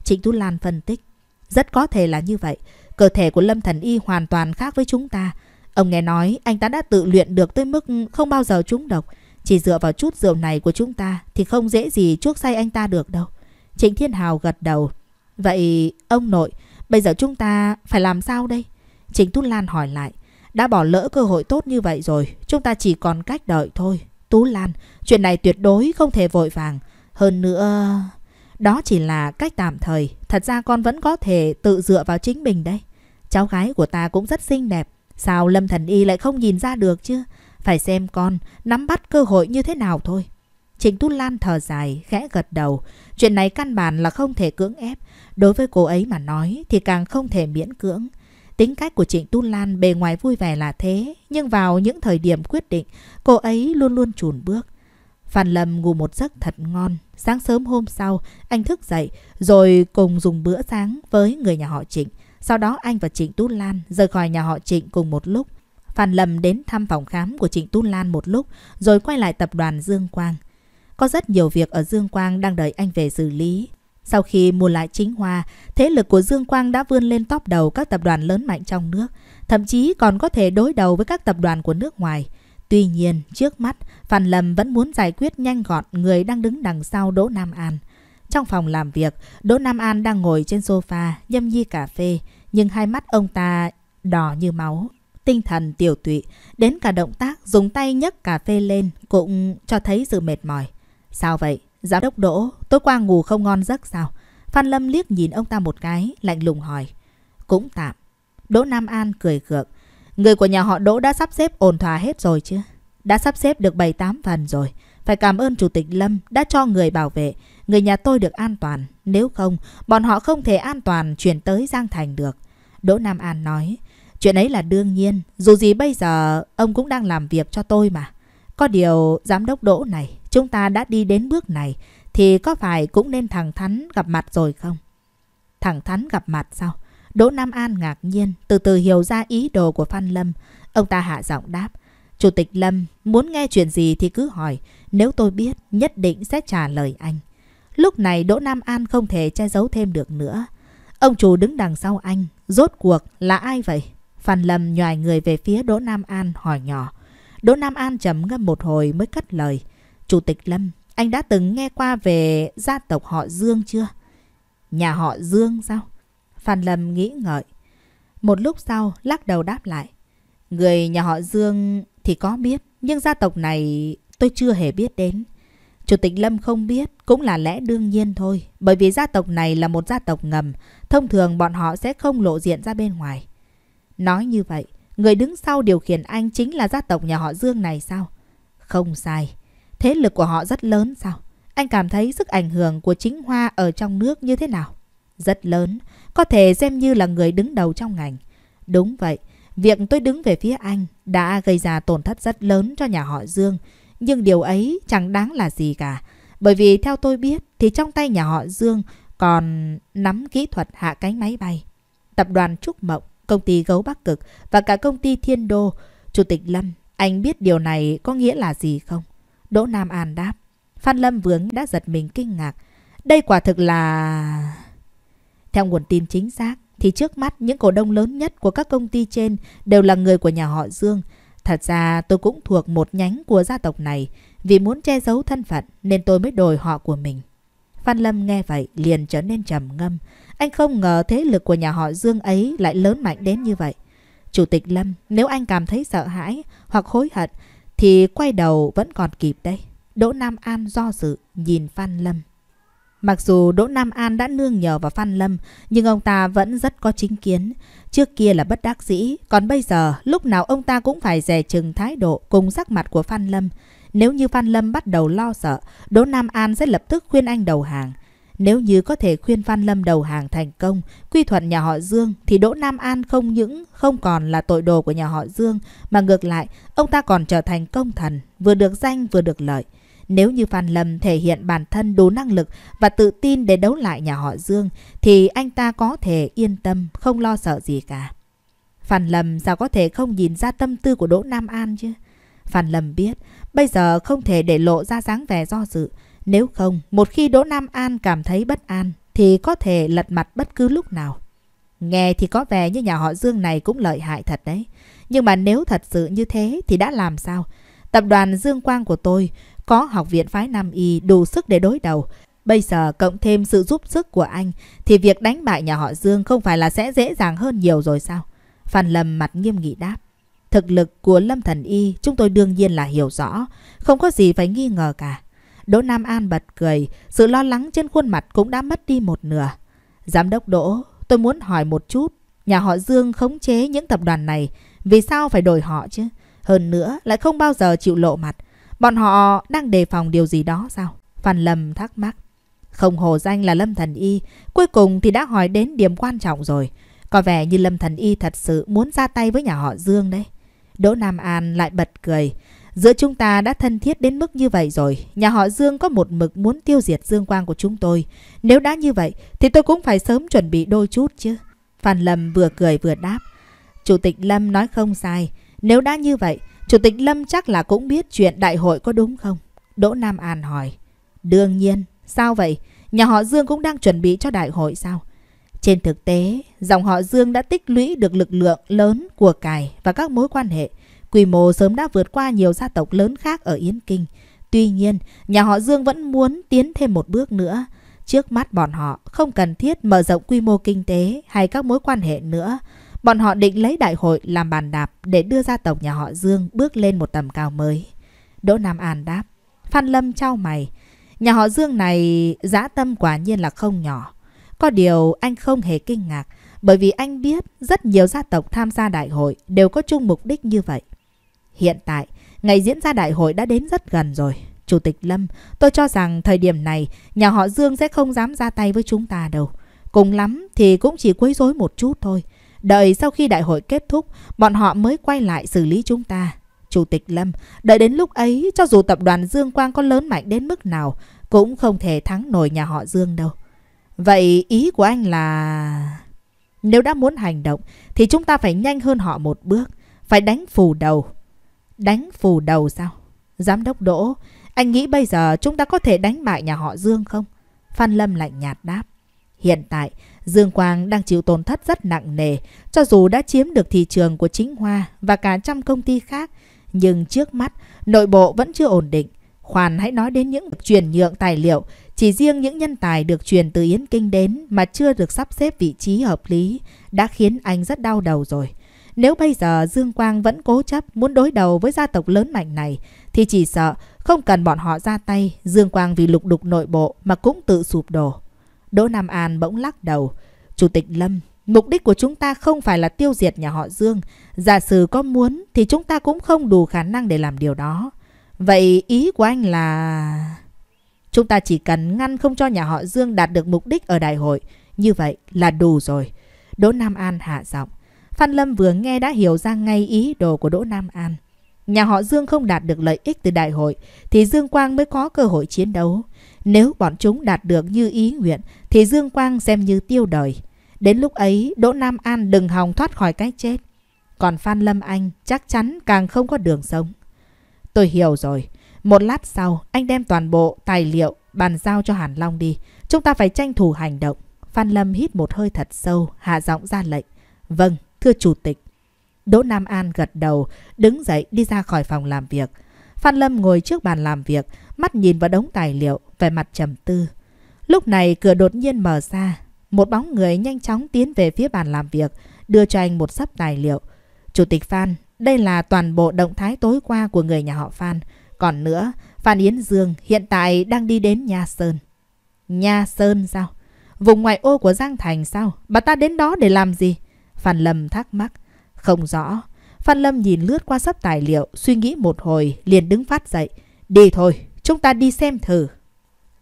Trịnh Tú Lan phân tích. Rất có thể là như vậy. Cơ thể của Lâm Thần Y hoàn toàn khác với chúng ta. Ông nghe nói anh ta đã tự luyện được tới mức không bao giờ trúng độc. Chỉ dựa vào chút rượu này của chúng ta thì không dễ gì chuốc say anh ta được đâu. Trịnh Thiên Hào gật đầu. Vậy ông nội, bây giờ chúng ta phải làm sao đây? Trịnh Tú Lan hỏi lại. Đã bỏ lỡ cơ hội tốt như vậy rồi, chúng ta chỉ còn cách đợi thôi. Tú Lan, chuyện này tuyệt đối không thể vội vàng. Hơn nữa... Đó chỉ là cách tạm thời. Thật ra con vẫn có thể tự dựa vào chính mình đấy. Cháu gái của ta cũng rất xinh đẹp. Sao Lâm Thần Y lại không nhìn ra được chứ? Phải xem con nắm bắt cơ hội như thế nào thôi. Trịnh Tú Lan thở dài, khẽ gật đầu. Chuyện này căn bản là không thể cưỡng ép. Đối với cô ấy mà nói thì càng không thể miễn cưỡng. Tính cách của Trịnh Tú Lan bề ngoài vui vẻ là thế. Nhưng vào những thời điểm quyết định, cô ấy luôn luôn chùn bước. Phan Lâm ngủ một giấc thật ngon. Sáng sớm hôm sau, anh thức dậy rồi cùng dùng bữa sáng với người nhà họ Trịnh. Sau đó anh và Trịnh Tú Lan rời khỏi nhà họ Trịnh cùng một lúc. Phan Lâm đến thăm phòng khám của Trịnh Tú Lan một lúc rồi quay lại tập đoàn Dương Quang. Có rất nhiều việc ở Dương Quang đang đợi anh về xử lý. Sau khi mua lại Chính Hoa, thế lực của Dương Quang đã vươn lên top đầu các tập đoàn lớn mạnh trong nước. Thậm chí còn có thể đối đầu với các tập đoàn của nước ngoài. Tuy nhiên, trước mắt, Phan Lâm vẫn muốn giải quyết nhanh gọn người đang đứng đằng sau Đỗ Nam An. Trong phòng làm việc, Đỗ Nam An đang ngồi trên sofa, nhâm nhi cà phê, nhưng hai mắt ông ta đỏ như máu. tinh thần tiểu tụy, đến cả động tác dùng tay nhấc cà phê lên cũng cho thấy sự mệt mỏi. Sao vậy? Giám đốc Đỗ, tối qua ngủ không ngon giấc sao? Phan Lâm liếc nhìn ông ta một cái, lạnh lùng hỏi. Cũng tạm. Đỗ Nam An cười gượng. Người của nhà họ Đỗ đã sắp xếp ổn thỏa hết rồi chứ? Đã sắp xếp được 7-8 phần rồi. Phải cảm ơn Chủ tịch Lâm đã cho người bảo vệ. Người nhà tôi được an toàn. Nếu không, bọn họ không thể an toàn chuyển tới Giang Thành được. Đỗ Nam An nói. Chuyện ấy là đương nhiên. Dù gì bây giờ, ông cũng đang làm việc cho tôi mà. Có điều, giám đốc Đỗ này, chúng ta đã đi đến bước này, thì có phải cũng nên thẳng thắn gặp mặt rồi không? Thẳng thắn gặp mặt sao? Đỗ Nam An ngạc nhiên, từ từ hiểu ra ý đồ của Phan Lâm. Ông ta hạ giọng đáp. Chủ tịch Lâm, muốn nghe chuyện gì thì cứ hỏi. Nếu tôi biết, nhất định sẽ trả lời anh. Lúc này Đỗ Nam An không thể che giấu thêm được nữa. Ông chủ đứng đằng sau anh, rốt cuộc là ai vậy? Phan Lâm nhoài người về phía Đỗ Nam An hỏi nhỏ. Đỗ Nam An trầm ngâm một hồi mới cất lời. Chủ tịch Lâm, anh đã từng nghe qua về gia tộc họ Dương chưa? Nhà họ Dương sao? Phan Lâm nghĩ ngợi. Một lúc sau lắc đầu đáp lại. Người nhà họ Dương thì có biết, nhưng gia tộc này tôi chưa hề biết đến. Chủ tịch Lâm không biết cũng là lẽ đương nhiên thôi, bởi vì gia tộc này là một gia tộc ngầm, thông thường bọn họ sẽ không lộ diện ra bên ngoài. Nói như vậy, người đứng sau điều khiển anh chính là gia tộc nhà họ Dương này sao? Không sai. Thế lực của họ rất lớn sao? Anh cảm thấy sức ảnh hưởng của Chính Hoa ở trong nước như thế nào? Rất lớn, có thể xem như là người đứng đầu trong ngành. Đúng vậy, việc tôi đứng về phía anh đã gây ra tổn thất rất lớn cho nhà họ Dương. Nhưng điều ấy chẳng đáng là gì cả. Bởi vì theo tôi biết thì trong tay nhà họ Dương còn nắm kỹ thuật hạ cánh máy bay. Tập đoàn Trúc Mộng, công ty Gấu Bắc Cực và cả công ty Thiên Đô. Chủ tịch Lâm, anh biết điều này có nghĩa là gì không? Đỗ Nam An đáp. Phan Lâm vướng đã giật mình kinh ngạc. Đây quả thực là... Theo nguồn tin chính xác thì trước mắt những cổ đông lớn nhất của các công ty trên đều là người của nhà họ Dương. Thật ra tôi cũng thuộc một nhánh của gia tộc này. Vì muốn che giấu thân phận nên tôi mới đổi họ của mình. Phan Lâm nghe vậy liền trở nên trầm ngâm. Anh không ngờ thế lực của nhà họ Dương ấy lại lớn mạnh đến như vậy. Chủ tịch Lâm, nếu anh cảm thấy sợ hãi hoặc hối hận thì quay đầu vẫn còn kịp đấy. Đỗ Nam An do dự nhìn Phan Lâm. Mặc dù Đỗ Nam An đã nương nhờ vào Phan Lâm, nhưng ông ta vẫn rất có chính kiến. Trước kia là bất đắc dĩ, còn bây giờ lúc nào ông ta cũng phải dè chừng thái độ cùng sắc mặt của Phan Lâm. Nếu như Phan Lâm bắt đầu lo sợ, Đỗ Nam An sẽ lập tức khuyên anh đầu hàng. Nếu như có thể khuyên Phan Lâm đầu hàng thành công, quy thuận nhà họ Dương, thì Đỗ Nam An không những không còn là tội đồ của nhà họ Dương, mà ngược lại, ông ta còn trở thành công thần, vừa được danh vừa được lợi. Nếu như Phan Lâm thể hiện bản thân đủ năng lực và tự tin để đấu lại nhà họ Dương, thì anh ta có thể yên tâm, không lo sợ gì cả. Phan Lâm sao có thể không nhìn ra tâm tư của Đỗ Nam An chứ? Phan Lâm biết, bây giờ không thể để lộ ra dáng vẻ do dự. Nếu không, một khi Đỗ Nam An cảm thấy bất an, thì có thể lật mặt bất cứ lúc nào. Nghe thì có vẻ như nhà họ Dương này cũng lợi hại thật đấy. Nhưng mà nếu thật sự như thế thì đã làm sao? Tập đoàn Dương Quang của tôi có học viện phái Nam Y đủ sức để đối đầu. Bây giờ cộng thêm sự giúp sức của anh thì việc đánh bại nhà họ Dương không phải là sẽ dễ dàng hơn nhiều rồi sao? Phan Lâm mặt nghiêm nghị đáp. Thực lực của Lâm Thần Y chúng tôi đương nhiên là hiểu rõ, không có gì phải nghi ngờ cả. Đỗ Nam An bật cười, sự lo lắng trên khuôn mặt cũng đã mất đi một nửa. Giám đốc Đỗ, tôi muốn hỏi một chút, nhà họ Dương khống chế những tập đoàn này, vì sao phải đổi họ chứ? Hơn nữa, lại không bao giờ chịu lộ mặt. Bọn họ đang đề phòng điều gì đó sao? Phan Lâm thắc mắc. Không hổ danh là Lâm Thần Y, cuối cùng thì đã hỏi đến điểm quan trọng rồi. Có vẻ như Lâm Thần Y thật sự muốn ra tay với nhà họ Dương đấy. Đỗ Nam An lại bật cười. Giữa chúng ta đã thân thiết đến mức như vậy rồi. Nhà họ Dương có một mực muốn tiêu diệt Dương Quang của chúng tôi. Nếu đã như vậy thì tôi cũng phải sớm chuẩn bị đôi chút chứ. Phan Lâm vừa cười vừa đáp. Chủ tịch Lâm nói không sai. Nếu đã như vậy, Chủ tịch Lâm chắc là cũng biết chuyện đại hội có đúng không? Đỗ Nam An hỏi. Đương nhiên. Sao vậy? Nhà họ Dương cũng đang chuẩn bị cho đại hội sao? Trên thực tế, dòng họ Dương đã tích lũy được lực lượng lớn, của cải và các mối quan hệ. Quy mô sớm đã vượt qua nhiều gia tộc lớn khác ở Yến Kinh. Tuy nhiên, nhà họ Dương vẫn muốn tiến thêm một bước nữa. Trước mắt bọn họ không cần thiết mở rộng quy mô kinh tế hay các mối quan hệ nữa. Bọn họ định lấy đại hội làm bàn đạp để đưa gia tộc nhà họ Dương bước lên một tầm cao mới. Đỗ Nam An đáp. Phan Lâm chau mày. Nhà họ Dương này dã tâm quả nhiên là không nhỏ. Có điều anh không hề kinh ngạc, bởi vì anh biết rất nhiều gia tộc tham gia đại hội đều có chung mục đích như vậy. Hiện tại, ngày diễn ra đại hội đã đến rất gần rồi. Chủ tịch Lâm, tôi cho rằng thời điểm này nhà họ Dương sẽ không dám ra tay với chúng ta đâu. Cùng lắm thì cũng chỉ quấy rối một chút thôi. Đợi sau khi đại hội kết thúc, bọn họ mới quay lại xử lý chúng ta. Chủ tịch Lâm, đợi đến lúc ấy, cho dù tập đoàn Dương Quang có lớn mạnh đến mức nào, cũng không thể thắng nổi nhà họ Dương đâu. Vậy ý của anh là... Nếu đã muốn hành động, thì chúng ta phải nhanh hơn họ một bước. Phải đánh phù đầu. Đánh phù đầu sao? Giám đốc Đỗ, anh nghĩ bây giờ chúng ta có thể đánh bại nhà họ Dương không? Phan Lâm lạnh nhạt đáp. Hiện tại, Dương Quang đang chịu tổn thất rất nặng nề, cho dù đã chiếm được thị trường của Chính Hoa và cả trăm công ty khác. Nhưng trước mắt, nội bộ vẫn chưa ổn định. Khoan hãy nói đến những chuyển nhượng tài liệu. Chỉ riêng những nhân tài được chuyển từ Yến Kinh đến mà chưa được sắp xếp vị trí hợp lý đã khiến anh rất đau đầu rồi. Nếu bây giờ Dương Quang vẫn cố chấp muốn đối đầu với gia tộc lớn mạnh này, thì chỉ sợ không cần bọn họ ra tay, Dương Quang vì lục đục nội bộ mà cũng tự sụp đổ. Đỗ Nam An bỗng lắc đầu. Chủ tịch Lâm, mục đích của chúng ta không phải là tiêu diệt nhà họ Dương. Giả sử có muốn thì chúng ta cũng không đủ khả năng để làm điều đó. Vậy ý của anh là... Chúng ta chỉ cần ngăn không cho nhà họ Dương đạt được mục đích ở đại hội. Như vậy là đủ rồi. Đỗ Nam An hạ giọng. Phan Lâm vừa nghe đã hiểu ra ngay ý đồ của Đỗ Nam An. Nhà họ Dương không đạt được lợi ích từ đại hội thì Dương Quang mới có cơ hội chiến đấu. Nếu bọn chúng đạt được như ý nguyện thì Dương Quang xem như tiêu đời. Đến lúc ấy Đỗ Nam An đừng hòng thoát khỏi cái chết. Còn Phan Lâm anh chắc chắn càng không có đường sống. Tôi hiểu rồi. Một lát sau, anh đem toàn bộ tài liệu bàn giao cho Hàn Long đi. Chúng ta phải tranh thủ hành động. Phan Lâm hít một hơi thật sâu, hạ giọng ra lệnh. Vâng, thưa Chủ tịch. Đỗ Nam An gật đầu, đứng dậy đi ra khỏi phòng làm việc. Phan Lâm ngồi trước bàn làm việc, mắt nhìn vào đống tài liệu, vẻ mặt trầm tư. Lúc này cửa đột nhiên mở ra. Một bóng người nhanh chóng tiến về phía bàn làm việc, đưa cho anh một xấp tài liệu. Chủ tịch Phan, đây là toàn bộ động thái tối qua của người nhà họ Phan. Còn nữa, Phan Yến Dương hiện tại đang đi đến Nha Sơn. Nha Sơn sao? Vùng ngoại ô của Giang Thành sao? Bà ta đến đó để làm gì? Phan Lâm thắc mắc. Không rõ. Phan Lâm nhìn lướt qua sấp tài liệu, suy nghĩ một hồi, liền đứng phát dậy. Đi thôi, chúng ta đi xem thử.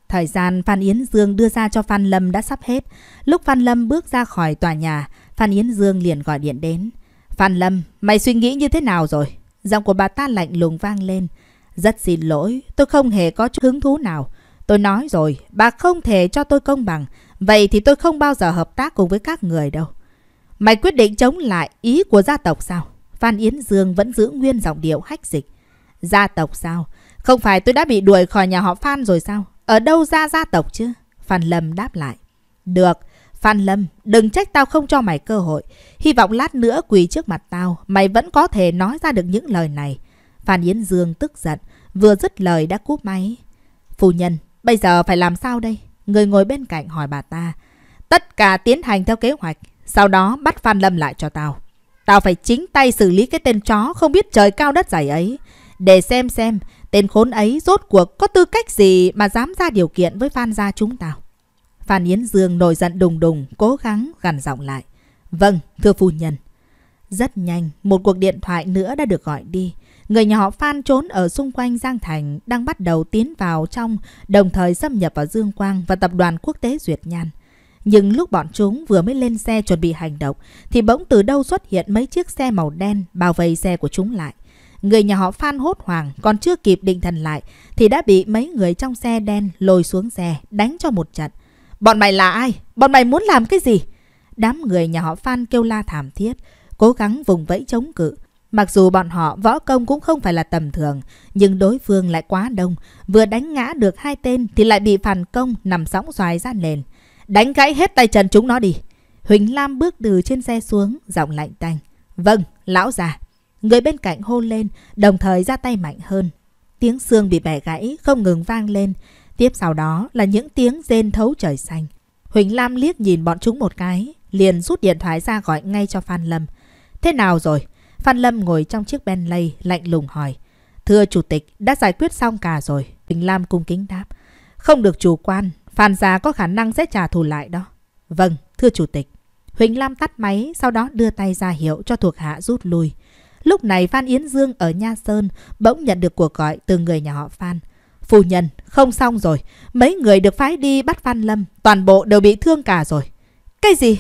Thời gian Phan Yến Dương đưa ra cho Phan Lâm đã sắp hết. Lúc Phan Lâm bước ra khỏi tòa nhà, Phan Yến Dương liền gọi điện đến. Phan Lâm, mày suy nghĩ như thế nào rồi? Giọng của bà ta lạnh lùng vang lên. Rất xin lỗi, tôi không hề có chút hứng thú nào. Tôi nói rồi, bà không thể cho tôi công bằng. Vậy thì tôi không bao giờ hợp tác cùng với các người đâu. Mày quyết định chống lại ý của gia tộc sao? Phan Yến Dương vẫn giữ nguyên giọng điệu hách dịch. Gia tộc sao? Không phải tôi đã bị đuổi khỏi nhà họ Phan rồi sao? Ở đâu ra gia tộc chứ? Phan Lâm đáp lại. Được, Phan Lâm, đừng trách tao không cho mày cơ hội. Hy vọng lát nữa quỳ trước mặt tao, mày vẫn có thể nói ra được những lời này. Phan Yến Dương tức giận, vừa dứt lời đã cúp máy. Phu nhân, bây giờ phải làm sao đây? Người ngồi bên cạnh hỏi bà ta. Tất cả tiến hành theo kế hoạch, sau đó bắt Phan Lâm lại cho tao. Tao phải chính tay xử lý cái tên chó không biết trời cao đất dày ấy. Để xem tên khốn ấy rốt cuộc có tư cách gì mà dám ra điều kiện với Phan gia chúng tao. Phan Yến Dương nổi giận đùng đùng, cố gắng gằn giọng lại. Vâng, thưa phu nhân. Rất nhanh, một cuộc điện thoại nữa đã được gọi đi. Người nhà họ Phan trốn ở xung quanh Giang Thành đang bắt đầu tiến vào trong, đồng thời xâm nhập vào Dương Quang và Tập đoàn Quốc tế Duyệt Nhan. Nhưng lúc bọn chúng vừa mới lên xe chuẩn bị hành động, thì bỗng từ đâu xuất hiện mấy chiếc xe màu đen bao vây xe của chúng lại. Người nhà họ Phan hốt hoảng, còn chưa kịp định thần lại, thì đã bị mấy người trong xe đen lôi xuống xe, đánh cho một trận. Bọn mày là ai? Bọn mày muốn làm cái gì? Đám người nhà họ Phan kêu la thảm thiết, cố gắng vùng vẫy chống cự. Mặc dù bọn họ võ công cũng không phải là tầm thường, nhưng đối phương lại quá đông. Vừa đánh ngã được hai tên thì lại bị phản công nằm sóng xoài ra nền. Đánh gãy hết tay chân chúng nó đi. Huỳnh Lam bước từ trên xe xuống, giọng lạnh tanh. Vâng, lão già. Người bên cạnh hô lên, đồng thời ra tay mạnh hơn. Tiếng xương bị bẻ gãy, không ngừng vang lên. Tiếp sau đó là những tiếng rên thấu trời xanh. Huỳnh Lam liếc nhìn bọn chúng một cái. liền rút điện thoại ra gọi ngay cho Phan Lâm. Thế nào rồi? Phan Lâm ngồi trong chiếc Bentley lạnh lùng hỏi. Thưa chủ tịch, đã giải quyết xong cả rồi. Huỳnh Lam cung kính đáp. Không được chủ quan, Phan gia có khả năng sẽ trả thù lại đó. Vâng, thưa chủ tịch. Huỳnh Lam tắt máy, sau đó đưa tay ra hiệu cho thuộc hạ rút lui. Lúc này Phan Yến Dương ở Nha Sơn bỗng nhận được cuộc gọi từ người nhà họ Phan. Phu nhân, không xong rồi, mấy người được phái đi bắt Phan Lâm, toàn bộ đều bị thương cả rồi. Cái gì?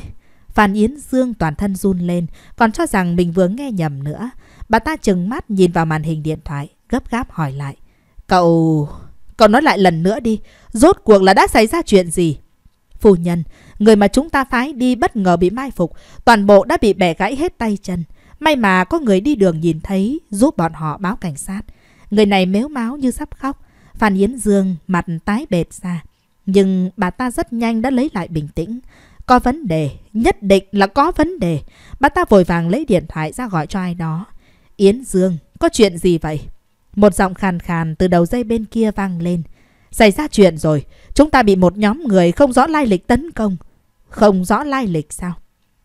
Phan Yến Dương toàn thân run lên, còn cho rằng mình vừa nghe nhầm nữa. Bà ta trừng mắt nhìn vào màn hình điện thoại, gấp gáp hỏi lại. Cậu nói lại lần nữa đi, rốt cuộc là đã xảy ra chuyện gì? Phu nhân, người mà chúng ta phái đi bất ngờ bị mai phục, toàn bộ đã bị bẻ gãy hết tay chân. May mà có người đi đường nhìn thấy, giúp bọn họ báo cảnh sát. Người này mếu máo như sắp khóc. Phan Yến Dương mặt tái bệt ra. Nhưng bà ta rất nhanh đã lấy lại bình tĩnh. Có vấn đề, nhất định là có vấn đề. Bà ta vội vàng lấy điện thoại ra gọi cho ai đó. Yến Dương, có chuyện gì vậy? Một giọng khàn khàn từ đầu dây bên kia vang lên. Xảy ra chuyện rồi, chúng ta bị một nhóm người không rõ lai lịch tấn công. Không rõ lai lịch sao?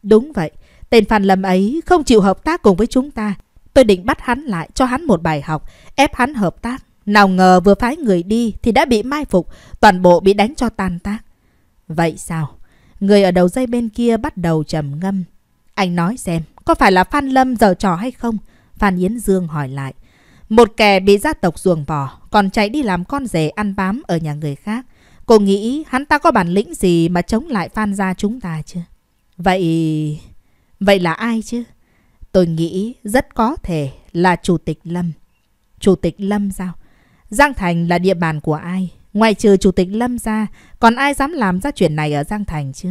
Đúng vậy, tên Phan Lâm ấy không chịu hợp tác cùng với chúng ta. Tôi định bắt hắn lại, cho hắn một bài học, ép hắn hợp tác. Nào ngờ vừa phái người đi thì đã bị mai phục, toàn bộ bị đánh cho tan tác. Vậy sao? Người ở đầu dây bên kia bắt đầu trầm ngâm. Anh nói xem, có phải là Phan Lâm giở trò hay không? Phan Yến Dương hỏi lại. Một kẻ bị gia tộc ruồng vò, còn chạy đi làm con rể ăn bám ở nhà người khác. Cô nghĩ hắn ta có bản lĩnh gì mà chống lại Phan gia chúng ta chứ? Vậy là ai chứ? Tôi nghĩ rất có thể là Chủ tịch Lâm. Chủ tịch Lâm sao? Giang Thành là địa bàn của ai? Ngoài trừ Chủ tịch Lâm ra, còn ai dám làm ra chuyện này ở Giang Thành chứ?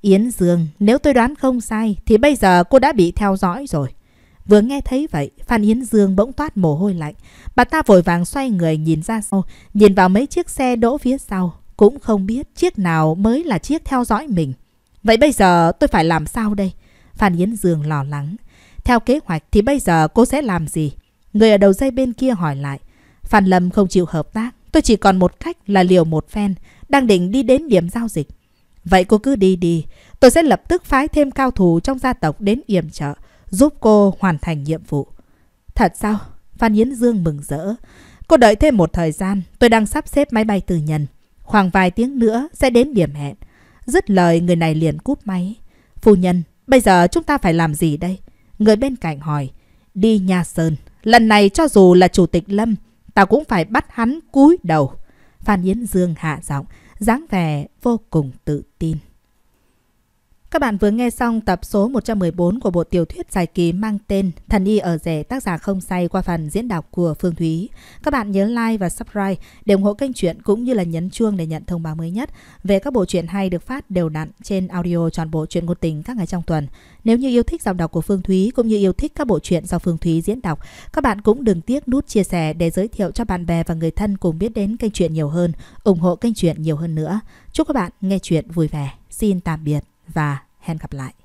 Yến Dương, nếu tôi đoán không sai, thì bây giờ cô đã bị theo dõi rồi. Vừa nghe thấy vậy, Phan Yến Dương bỗng toát mồ hôi lạnh. Bà ta vội vàng xoay người nhìn ra sau, nhìn vào mấy chiếc xe đỗ phía sau. Cũng không biết chiếc nào mới là chiếc theo dõi mình. Vậy bây giờ tôi phải làm sao đây? Phan Yến Dương lo lắng. Theo kế hoạch thì bây giờ cô sẽ làm gì? Người ở đầu dây bên kia hỏi lại. Phan Lâm không chịu hợp tác. Tôi chỉ còn một cách là liều một phen, đang định đi đến điểm giao dịch. Vậy cô cứ đi đi, tôi sẽ lập tức phái thêm cao thủ trong gia tộc đến yểm trợ, giúp cô hoàn thành nhiệm vụ. Thật sao? Phan Yến Dương mừng rỡ. Cô đợi thêm một thời gian, tôi đang sắp xếp máy bay tư nhân. Khoảng vài tiếng nữa sẽ đến điểm hẹn. Dứt lời người này liền cúp máy. Phu nhân, bây giờ chúng ta phải làm gì đây? Người bên cạnh hỏi. Đi Nha Sơn. Lần này cho dù là Chủ tịch Lâm, tao cũng phải bắt hắn cúi đầu. Phan Yến Dương hạ giọng, dáng vẻ vô cùng tự tin. Các bạn vừa nghe xong tập số 114 của bộ tiểu thuyết dài kỳ mang tên Thần Y ở Rể, tác giả Không Say, qua phần diễn đọc của Phương Thúy. Các bạn nhớ like và subscribe để ủng hộ kênh truyện, cũng như là nhấn chuông để nhận thông báo mới nhất về các bộ truyện hay được phát đều đặn trên Audio Trọn Bộ Chuyện Ngôn Tình các ngày trong tuần. Nếu như yêu thích giọng đọc của Phương Thúy, cũng như yêu thích các bộ truyện do Phương Thúy diễn đọc, các bạn cũng đừng tiếc nút chia sẻ để giới thiệu cho bạn bè và người thân cùng biết đến kênh truyện nhiều hơn, ủng hộ kênh truyện nhiều hơn nữa. Chúc các bạn nghe truyện vui vẻ. Xin tạm biệt và hẹn gặp lại.